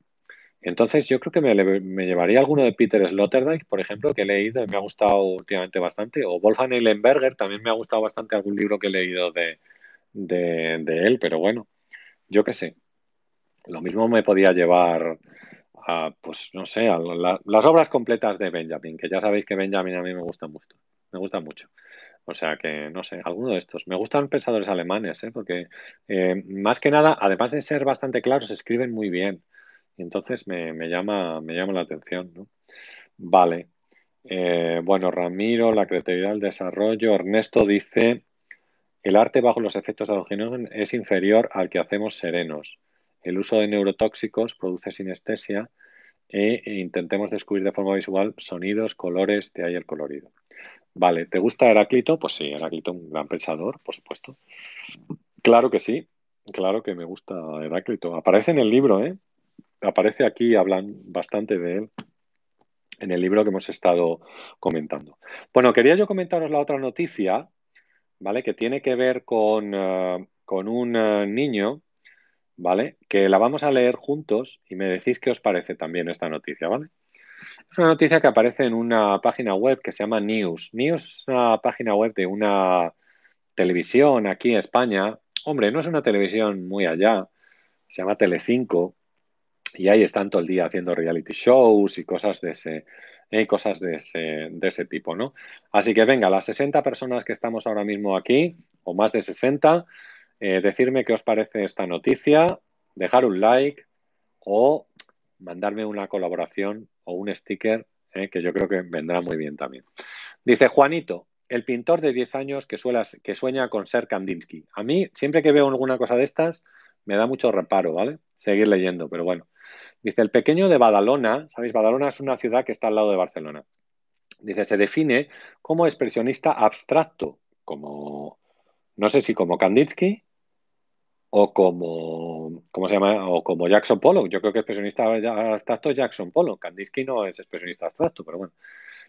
Entonces yo creo que me, me llevaría alguno de Peter Sloterdijk, por ejemplo, que he leído y me ha gustado últimamente bastante, o Wolfgang Eilenberger, también me ha gustado bastante algún libro que he leído de, de, de él, pero bueno, yo qué sé. Lo mismo me podía llevar a, pues no sé, a la, las obras completas de Benjamin, que ya sabéis que Benjamin a mí me gusta mucho. Me gusta mucho. O sea que, no sé, alguno de estos. Me gustan pensadores alemanes, ¿eh? Porque eh, más que nada, además de ser bastante claros, escriben muy bien. Y entonces me, me, llama, me llama la atención, ¿no? Vale. Eh, bueno, Ramiro, la creatividad, el desarrollo. Ernesto dice, el arte bajo los efectos alucinógenos es inferior al que hacemos serenos. El uso de neurotóxicos produce sinestesia e intentemos descubrir de forma visual sonidos, colores, de ahí el colorido. Vale, ¿te gusta Heráclito? Pues sí, Heráclito, un gran pensador, por supuesto. Claro que sí, claro que me gusta Heráclito. Aparece en el libro, ¿eh? Aparece aquí, hablan bastante de él en el libro que hemos estado comentando. Bueno, quería yo comentaros la otra noticia, ¿vale? Que tiene que ver con, uh, con un uh, niño... ¿Vale? Que la vamos a leer juntos y me decís qué os parece también esta noticia, ¿vale? Es una noticia que aparece en una página web que se llama News. News es una página web de una televisión aquí en España. Hombre, no es una televisión muy allá. Se llama Telecinco y ahí están todo el día haciendo reality shows y cosas de ese, eh, cosas de ese, de ese tipo, ¿no? Así que venga, las sesenta personas que estamos ahora mismo aquí, o más de sesenta... Eh, decirme qué os parece esta noticia, dejar un like o mandarme una colaboración o un sticker, eh, que yo creo que vendrá muy bien también. Dice Juanito, el pintor de diez años que, suelas, que sueña con ser Kandinsky. A mí, siempre que veo alguna cosa de estas, me da mucho reparo, ¿vale? Seguir leyendo, pero bueno. Dice, el pequeño de Badalona, ¿sabéis? Badalona es una ciudad que está al lado de Barcelona. Dice, se define como expresionista abstracto, como... No sé si como Kandinsky o como, ¿cómo se llama? O como Jackson Pollock. Yo creo que expresionista abstracto es Jackson Pollock. Kandinsky no es expresionista abstracto, pero bueno.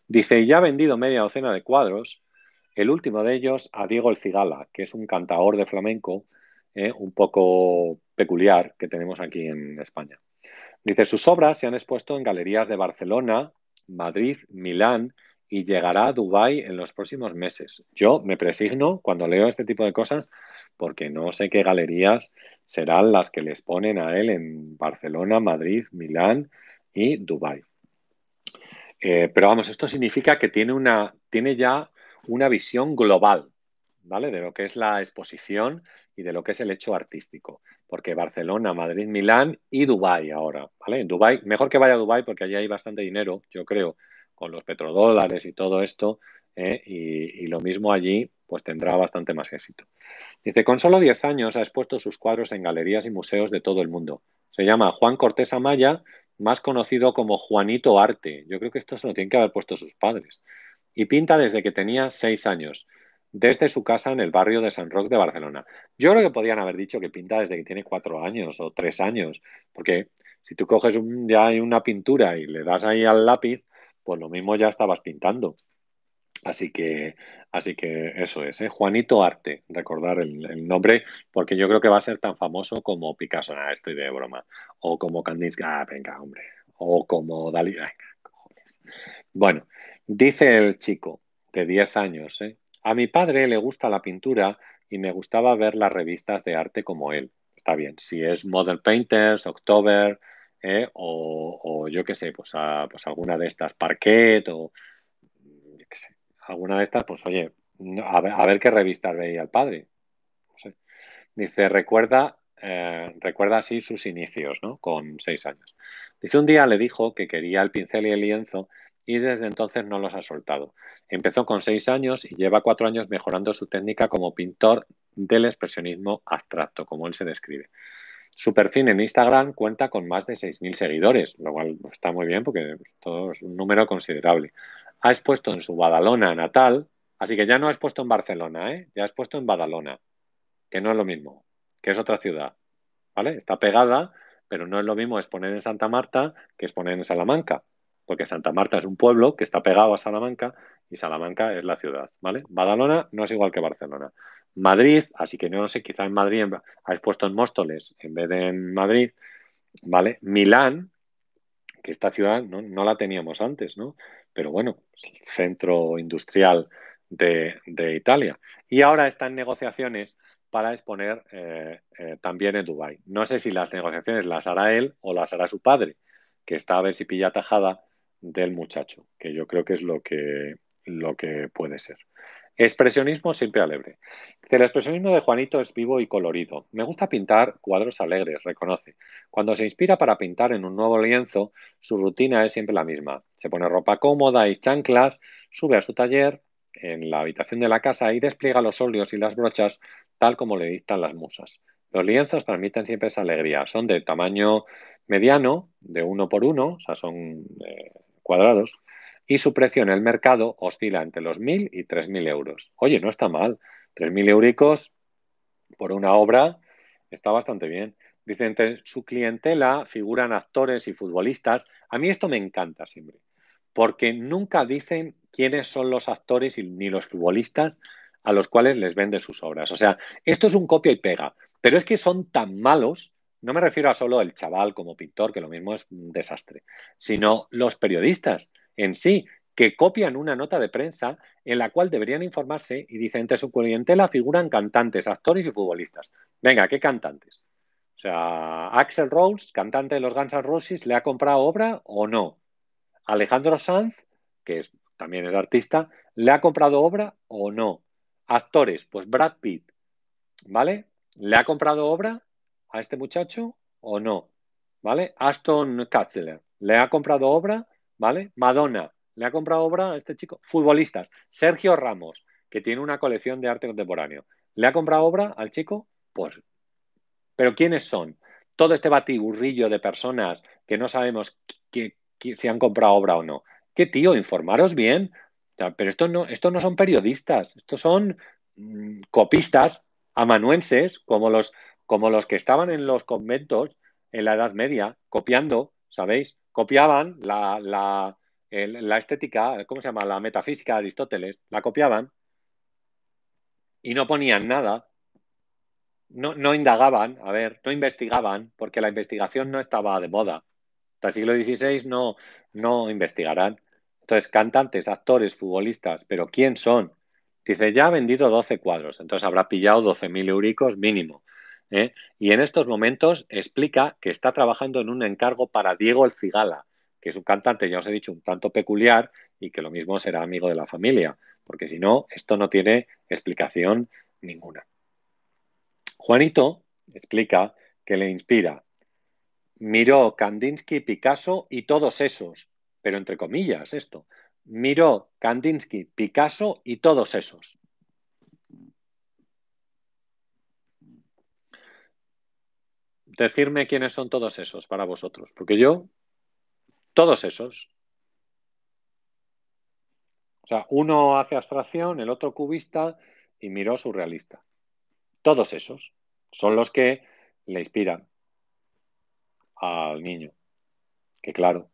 Dice, y ya ha vendido media docena de cuadros, el último de ellos a Diego el Cigala, que es un cantador de flamenco eh, un poco peculiar que tenemos aquí en España. Dice, sus obras se han expuesto en galerías de Barcelona, Madrid, Milán... y llegará a Dubái en los próximos meses. Yo me presigno cuando leo este tipo de cosas porque no sé qué galerías serán las que les ponen a él en Barcelona, Madrid, Milán y Dubái. Eh, pero vamos, esto significa que tiene, una, tiene ya una visión global, ¿vale? De lo que es la exposición y de lo que es el hecho artístico. Porque Barcelona, Madrid, Milán y Dubái ahora, ¿vale? En Dubái, mejor que vaya a Dubái porque allí hay bastante dinero, yo creo, con los petrodólares y todo esto, eh, y, y lo mismo allí, pues tendrá bastante más éxito. Dice, con solo diez años ha expuesto sus cuadros en galerías y museos de todo el mundo. Se llama Juan Cortés Amaya, más conocido como Juanito Arte. Yo creo que esto se lo tienen que haber puesto sus padres. Y pinta desde que tenía seis años, desde su casa en el barrio de San Roque de Barcelona. Yo creo que podían haber dicho que pinta desde que tiene cuatro años o tres años, porque si tú coges un, ya una pintura y le das ahí al lápiz, pues lo mismo ya estabas pintando. Así que, así que eso es, ¿eh? Juanito Arte, recordar el, el nombre, porque yo creo que va a ser tan famoso como Picasso, nada, estoy de broma, o como Kandinsky, ah, venga, hombre, o como Dalí, venga, cojones. Bueno, dice el chico de diez años, ¿eh? A mi padre le gusta la pintura y me gustaba ver las revistas de arte como él. Está bien, si es Modern Painters, October... eh, o, o yo qué sé, pues, a, pues alguna de estas, Parquet, o yo qué sé, alguna de estas, pues oye, a ver, a ver qué revistas veía el padre. No sé. Dice, recuerda, eh, recuerda así sus inicios, ¿no? Con seis años. Dice, un día le dijo que quería el pincel y el lienzo y desde entonces no los ha soltado. Empezó con seis años y lleva cuatro años mejorando su técnica como pintor del expresionismo abstracto, como él se describe. Su perfil en Instagram cuenta con más de seis mil seguidores, lo cual está muy bien porque todo es un número considerable. Ha expuesto en su Badalona natal, así que ya no ha expuesto en Barcelona, ¿eh? Ya ha expuesto en Badalona, que no es lo mismo, que es otra ciudad, ¿vale? Está pegada, pero no es lo mismo exponer en Santa Marta que exponer en Salamanca. Porque Santa Marta es un pueblo que está pegado a Salamanca y Salamanca es la ciudad, ¿vale? Badalona no es igual que Barcelona. Madrid, así que no sé, quizá en Madrid ha expuesto en Móstoles en vez de en Madrid, ¿vale? Milán, que esta ciudad no, no la teníamos antes, ¿no? Pero bueno, el centro industrial de, de Italia. Y ahora está en negociaciones para exponer eh, eh, también en Dubái. No sé si las negociaciones las hará él o las hará su padre, que está a ver si pilla tajada del muchacho, que yo creo que es lo que, lo que puede ser. Expresionismo siempre alegre. El expresionismo de Juanito es vivo y colorido. Me gusta pintar cuadros alegres, reconoce. Cuando se inspira para pintar en un nuevo lienzo, su rutina es siempre la misma. Se pone ropa cómoda y chanclas, sube a su taller en la habitación de la casa y despliega los óleos y las brochas tal como le dictan las musas. Los lienzos transmiten siempre esa alegría. Son de tamaño mediano, de uno por uno, o sea, son eh, cuadrados, y su precio en el mercado oscila entre los mil y tres mil euros. Oye, no está mal, tres mil euricos por una obra está bastante bien. Dice, entre su clientela figuran actores y futbolistas. A mí esto me encanta siempre, porque nunca dicen quiénes son los actores y, ni los futbolistas a los cuales les vende sus obras. O sea, esto es un copia y pega, pero es que son tan malos. No me refiero a solo el chaval como pintor, que lo mismo es un desastre, sino los periodistas en sí, que copian una nota de prensa en la cual deberían informarse y dicen, entre su clientela figuran cantantes, actores y futbolistas. Venga, ¿qué cantantes? O sea, Axl Rose, cantante de los Guns N' Roses, ¿le ha comprado obra o no? Alejandro Sanz, que es, también es artista, ¿le ha comprado obra o no? Actores, pues Brad Pitt, ¿vale? ¿Le ha comprado obra a este muchacho o no? ¿Vale? Aston Kutcher, ¿le ha comprado obra? ¿Vale? Madonna, ¿le ha comprado obra a este chico? Futbolistas. Sergio Ramos, que tiene una colección de arte contemporáneo, ¿le ha comprado obra al chico? Pues. ¿Pero quiénes son? Todo este batiburrillo de personas que no sabemos que, que, si han comprado obra o no. ¿Qué tío? Informaros bien. O sea, pero esto no, esto no son periodistas, estos son mmm, copistas amanuenses, como los como los que estaban en los conventos en la Edad Media, copiando, ¿sabéis? Copiaban la, la, el, la estética, ¿cómo se llama? La metafísica de Aristóteles, la copiaban y no ponían nada, no, no indagaban, a ver, no investigaban, porque la investigación no estaba de moda. Hasta el siglo dieciséis no, no investigarán. Entonces, cantantes, actores, futbolistas, ¿pero quién son? Dice, ya ha vendido doce cuadros, entonces habrá pillado doce mil euricos mínimo. ¿Eh? Y en estos momentos explica que está trabajando en un encargo para Diego el Cigala, que es un cantante, ya os he dicho, un tanto peculiar y que lo mismo será amigo de la familia, porque si no, esto no tiene explicación ninguna. Juanito explica que le inspira miró Kandinsky, Picasso y todos esos, pero entre comillas esto, miró Kandinsky, Picasso y todos esos. Decirme quiénes son todos esos para vosotros, porque yo, todos esos. O sea, uno hace abstracción, el otro cubista y miró surrealista. Todos esos son los que le inspiran al niño, que claro,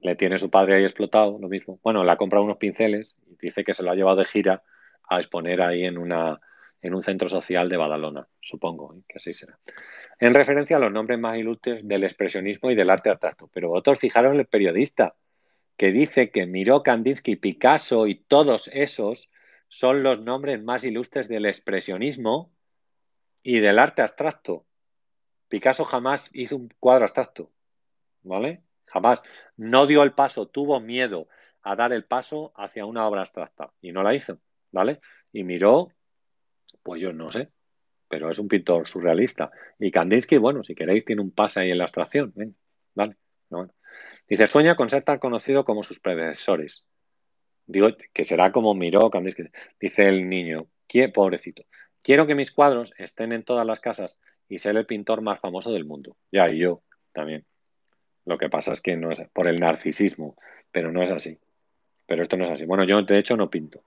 le tiene su padre ahí explotado, lo mismo. Bueno, le ha comprado unos pinceles y dice que se lo ha llevado de gira a exponer ahí en una... en un centro social de Badalona, supongo, ¿eh? Que así será. En referencia a los nombres más ilustres del expresionismo y del arte abstracto. Pero vosotros fijaros en el periodista, que dice que Miró, Kandinsky, Picasso y todos esos son los nombres más ilustres del expresionismo y del arte abstracto. Picasso jamás hizo un cuadro abstracto. ¿vale? Jamás. No dio el paso, tuvo miedo a dar el paso hacia una obra abstracta y no la hizo, ¿vale? Y miró, pues yo no sé, pero es un pintor surrealista. Y Kandinsky, bueno, si queréis, tiene un pase ahí en la abstracción. Venga, dale. No, bueno. Dice, sueña con ser tan conocido como sus predecesores. Digo, que será como miró Kandinsky. Dice el niño, qué pobrecito. Quiero que mis cuadros estén en todas las casas y ser el pintor más famoso del mundo. Ya, y yo también. Lo que pasa es que no es por el narcisismo, pero no es así. Pero esto no es así. Bueno, yo de hecho no pinto.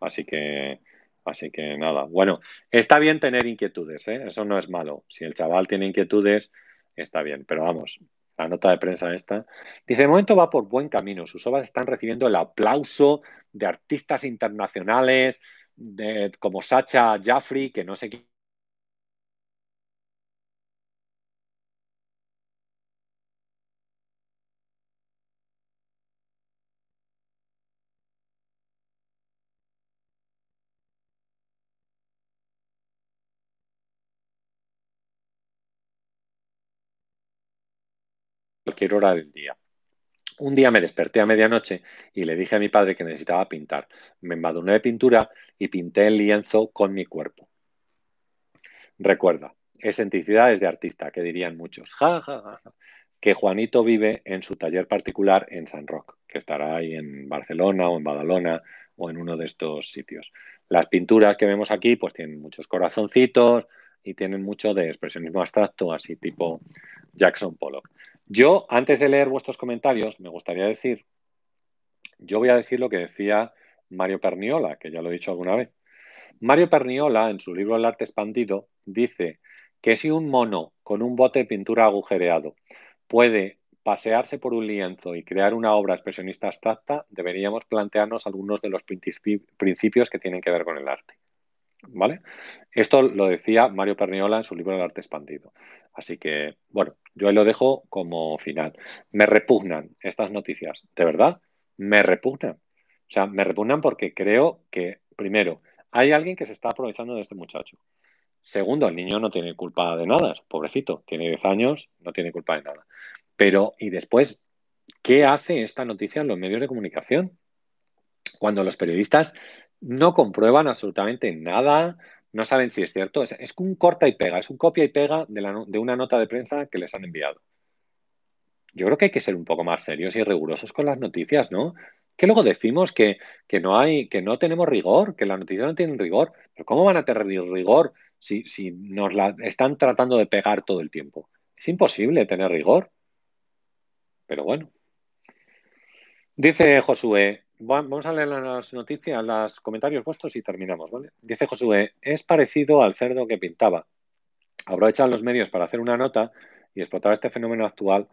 Así que, así que nada. Bueno, está bien tener inquietudes, ¿eh? Eso no es malo. Si el chaval tiene inquietudes, está bien. Pero vamos, la nota de prensa esta. Dice, de momento va por buen camino. Sus obras están recibiendo el aplauso de artistas internacionales, de, como Sacha Jaffrey, que no sé quién. Cualquier hora del día. Un día me desperté a medianoche y le dije a mi padre que necesitaba pintar. Me embadurné de pintura y pinté el lienzo con mi cuerpo. Recuerda, excentricidades de artista, que dirían muchos. Ja, ja, ja, ja. Que Juanito vive en su taller particular en San Roque, que estará ahí en Barcelona o en Badalona o en uno de estos sitios. Las pinturas que vemos aquí pues tienen muchos corazoncitos y tienen mucho de expresionismo abstracto, así tipo Jackson Pollock. Yo, antes de leer vuestros comentarios, me gustaría decir, yo voy a decir lo que decía Mario Perniola, que ya lo he dicho alguna vez. Mario Perniola, en su libro El arte expandido, dice que si un mono con un bote de pintura agujereado puede pasearse por un lienzo y crear una obra expresionista abstracta, deberíamos plantearnos algunos de los principios que tienen que ver con el arte. ¿Vale? Esto lo decía Mario Perniola en su libro El arte expandido. Así que, bueno, yo ahí lo dejo como final. Me repugnan estas noticias, de verdad, me repugnan. O sea, me repugnan porque creo que, primero, hay alguien que se está aprovechando de este muchacho. Segundo, el niño no tiene culpa de nada, es pobrecito, tiene diez años, no tiene culpa de nada. Pero, y después, ¿qué hace esta noticia en los medios de comunicación? Cuando los periodistas no comprueban absolutamente nada, no saben si es cierto. Es, es un corta y pega, es un copia y pega de, la, de una nota de prensa que les han enviado. Yo creo que hay que ser un poco más serios y rigurosos con las noticias, ¿no? Que luego decimos que, que, no, hay, que no tenemos rigor, que las noticias no tienen rigor. Pero ¿cómo van a tener rigor si, si nos la están tratando de pegar todo el tiempo? Es imposible tener rigor. Pero bueno. Dice Josué... Vamos a leer las noticias, los comentarios vuestros y terminamos, ¿vale? Dice Josué, es parecido al cerdo que pintaba. Aprovechan los medios para hacer una nota y explotar este fenómeno actual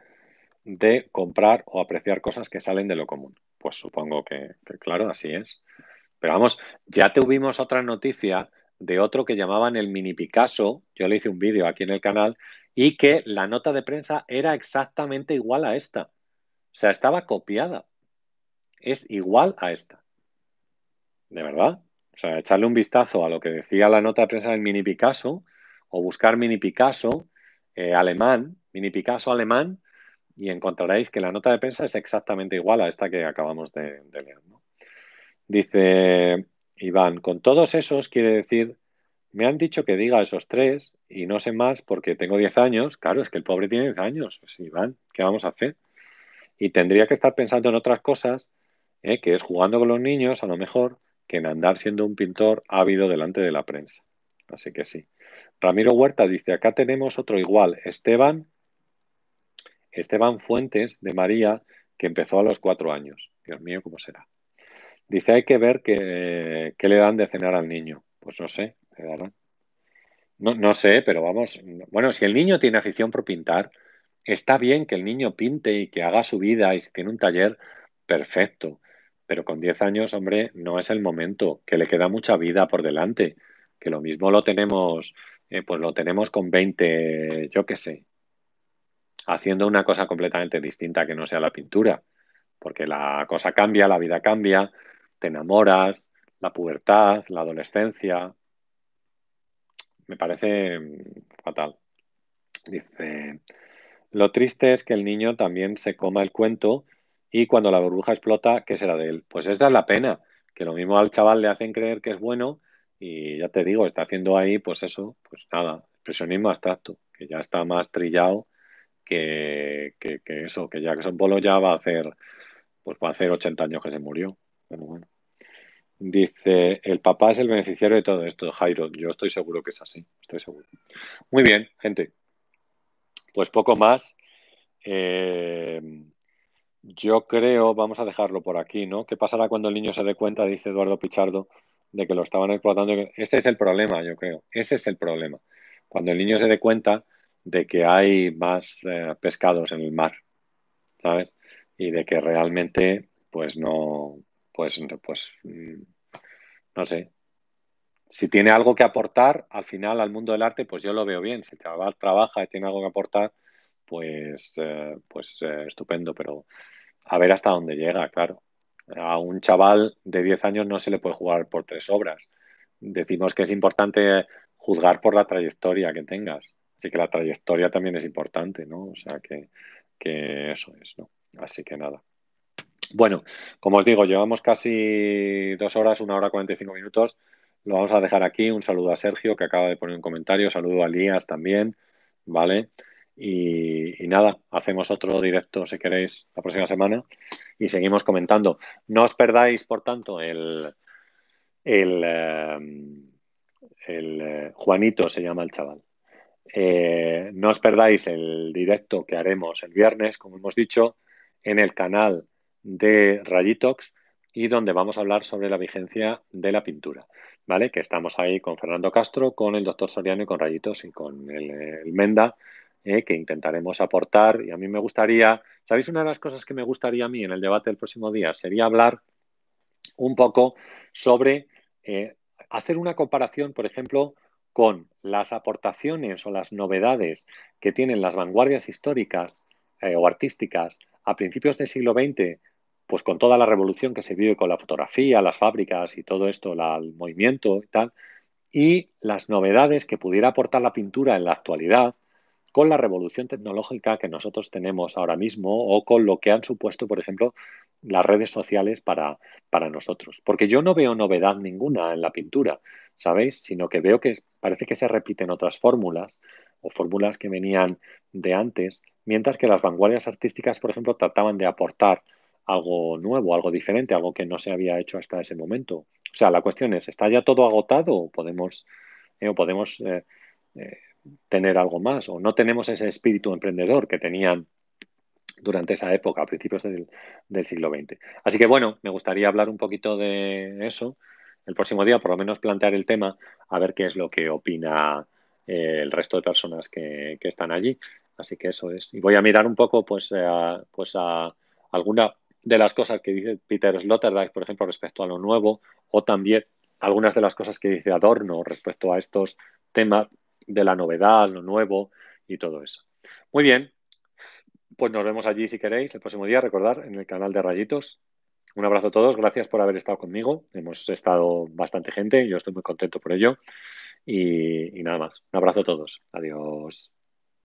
de comprar o apreciar cosas que salen de lo común. Pues supongo que, que claro, así es. Pero vamos, ya tuvimos otra noticia de otro que llamaban el mini Picasso, yo le hice un vídeo aquí en el canal, y que la nota de prensa era exactamente igual a esta. O sea, estaba copiada. Es igual a esta. ¿De verdad? O sea, echarle un vistazo a lo que decía la nota de prensa del mini Picasso o buscar mini Picasso eh, alemán, mini Picasso alemán, y encontraréis que la nota de prensa es exactamente igual a esta que acabamos de, de leer, ¿no? Dice Iván, con todos esos quiere decir, me han dicho que diga esos tres y no sé más porque tengo diez años. Claro, es que el pobre tiene diez años. Pues, Iván, ¿qué vamos a hacer? Y tendría que estar pensando en otras cosas. Eh, que es jugando con los niños, a lo mejor, que en andar siendo un pintor ávido delante de la prensa. Así que sí. Ramiro Huerta dice, acá tenemos otro igual, Esteban, Esteban Fuentes de María, que empezó a los cuatro años. Dios mío, ¿cómo será? Dice, hay que ver qué le dan de cenar al niño. Pues no sé, le darán. No, no sé, pero vamos, bueno, si el niño tiene afición por pintar, está bien que el niño pinte y que haga su vida y si tiene un taller, perfecto. Pero con diez años, hombre, no es el momento, que le queda mucha vida por delante, que lo mismo lo tenemos, eh, pues lo tenemos con veinte, yo qué sé, haciendo una cosa completamente distinta que no sea la pintura, porque la cosa cambia, la vida cambia, te enamoras, la pubertad, la adolescencia, me parece fatal. Dice Lo triste es que el niño también se coma el cuento y cuando la burbuja explota, ¿qué será de él? Pues esa es la pena, que lo mismo al chaval le hacen creer que es bueno y ya te digo, está haciendo ahí, pues eso, pues nada, expresionismo abstracto, que ya está más trillado que, que, que eso, que ya que son polos ya va a hacer, pues va a hacer ochenta años que se murió. Bueno, bueno. Dice, el papá es el beneficiario de todo esto, Jairo. Yo estoy seguro que es así, estoy seguro. Muy bien, gente. Pues poco más. Eh, yo creo, vamos a dejarlo por aquí, ¿no? ¿Qué pasará cuando el niño se dé cuenta, dice Eduardo Pichardo, de que lo estaban explotando? Este es el problema, yo creo. Ese es el problema. Cuando el niño se dé cuenta de que hay más eh, pescados en el mar, ¿sabes? Y de que realmente, pues no... Pues, pues no sé, si tiene algo que aportar al final al mundo del arte, pues yo lo veo bien. Si el chaval trabaja y tiene algo que aportar, pues, eh, pues eh, estupendo, pero a ver hasta dónde llega, claro. A un chaval de diez años no se le puede jugar por tres obras. Decimos que es importante juzgar por la trayectoria que tengas, así que la trayectoria también es importante, ¿no? O sea que, que eso es, ¿no? Así que nada. Bueno, como os digo, llevamos casi dos horas, una hora cuarenta y cinco minutos. Lo vamos a dejar aquí. Un saludo a Sergio, que acaba de poner un comentario. Saludo a Lías también, ¿vale? Y, y nada, hacemos otro directo, si queréis, la próxima semana y seguimos comentando. No os perdáis, por tanto, el, el, el Juanito se llama el chaval. Eh, no os perdáis el directo que haremos el viernes, como hemos dicho, en el canal de Rayitox y donde vamos a hablar sobre la vigencia de la pintura, ¿vale? Que estamos ahí con Fernando Castro, con el doctor Soriano y con Rayitos y con el, el Menda, eh, que intentaremos aportar. Y a mí me gustaría, ¿sabéis una de las cosas que me gustaría a mí en el debate del próximo día? Sería hablar un poco sobre eh, hacer una comparación, por ejemplo, con las aportaciones o las novedades que tienen las vanguardias históricas eh, o artísticas a principios del siglo veinte, pues con toda la revolución que se vive con la fotografía, las fábricas y todo esto, la, el movimiento y tal, y las novedades que pudiera aportar la pintura en la actualidad con la revolución tecnológica que nosotros tenemos ahora mismo o con lo que han supuesto, por ejemplo, las redes sociales para, para nosotros. Porque yo no veo novedad ninguna en la pintura, ¿sabéis? Sino que veo que parece que se repiten otras fórmulas o fórmulas que venían de antes, mientras que las vanguardias artísticas, por ejemplo, trataban de aportar algo nuevo, algo diferente, algo que no se había hecho hasta ese momento. O sea, la cuestión es, ¿está ya todo agotado o podemos, eh, o podemos eh, eh, tener algo más? ¿O no tenemos ese espíritu emprendedor que tenían durante esa época, a principios del, del siglo veinte? Así que, bueno, me gustaría hablar un poquito de eso el próximo día, por lo menos plantear el tema, a ver qué es lo que opina eh, el resto de personas que, que están allí. Así que eso es. Y voy a mirar un poco pues, a, pues a alguna de las cosas que dice Peter Sloterdijk, por ejemplo, respecto a lo nuevo, o también algunas de las cosas que dice Adorno respecto a estos temas de la novedad, lo nuevo y todo eso. Muy bien, pues nos vemos allí si queréis el próximo día, recordad, en el canal de Rayitos. Un abrazo a todos, gracias por haber estado conmigo. Hemos estado bastante gente, yo estoy muy contento por ello. Y, y nada más, un abrazo a todos. Adiós.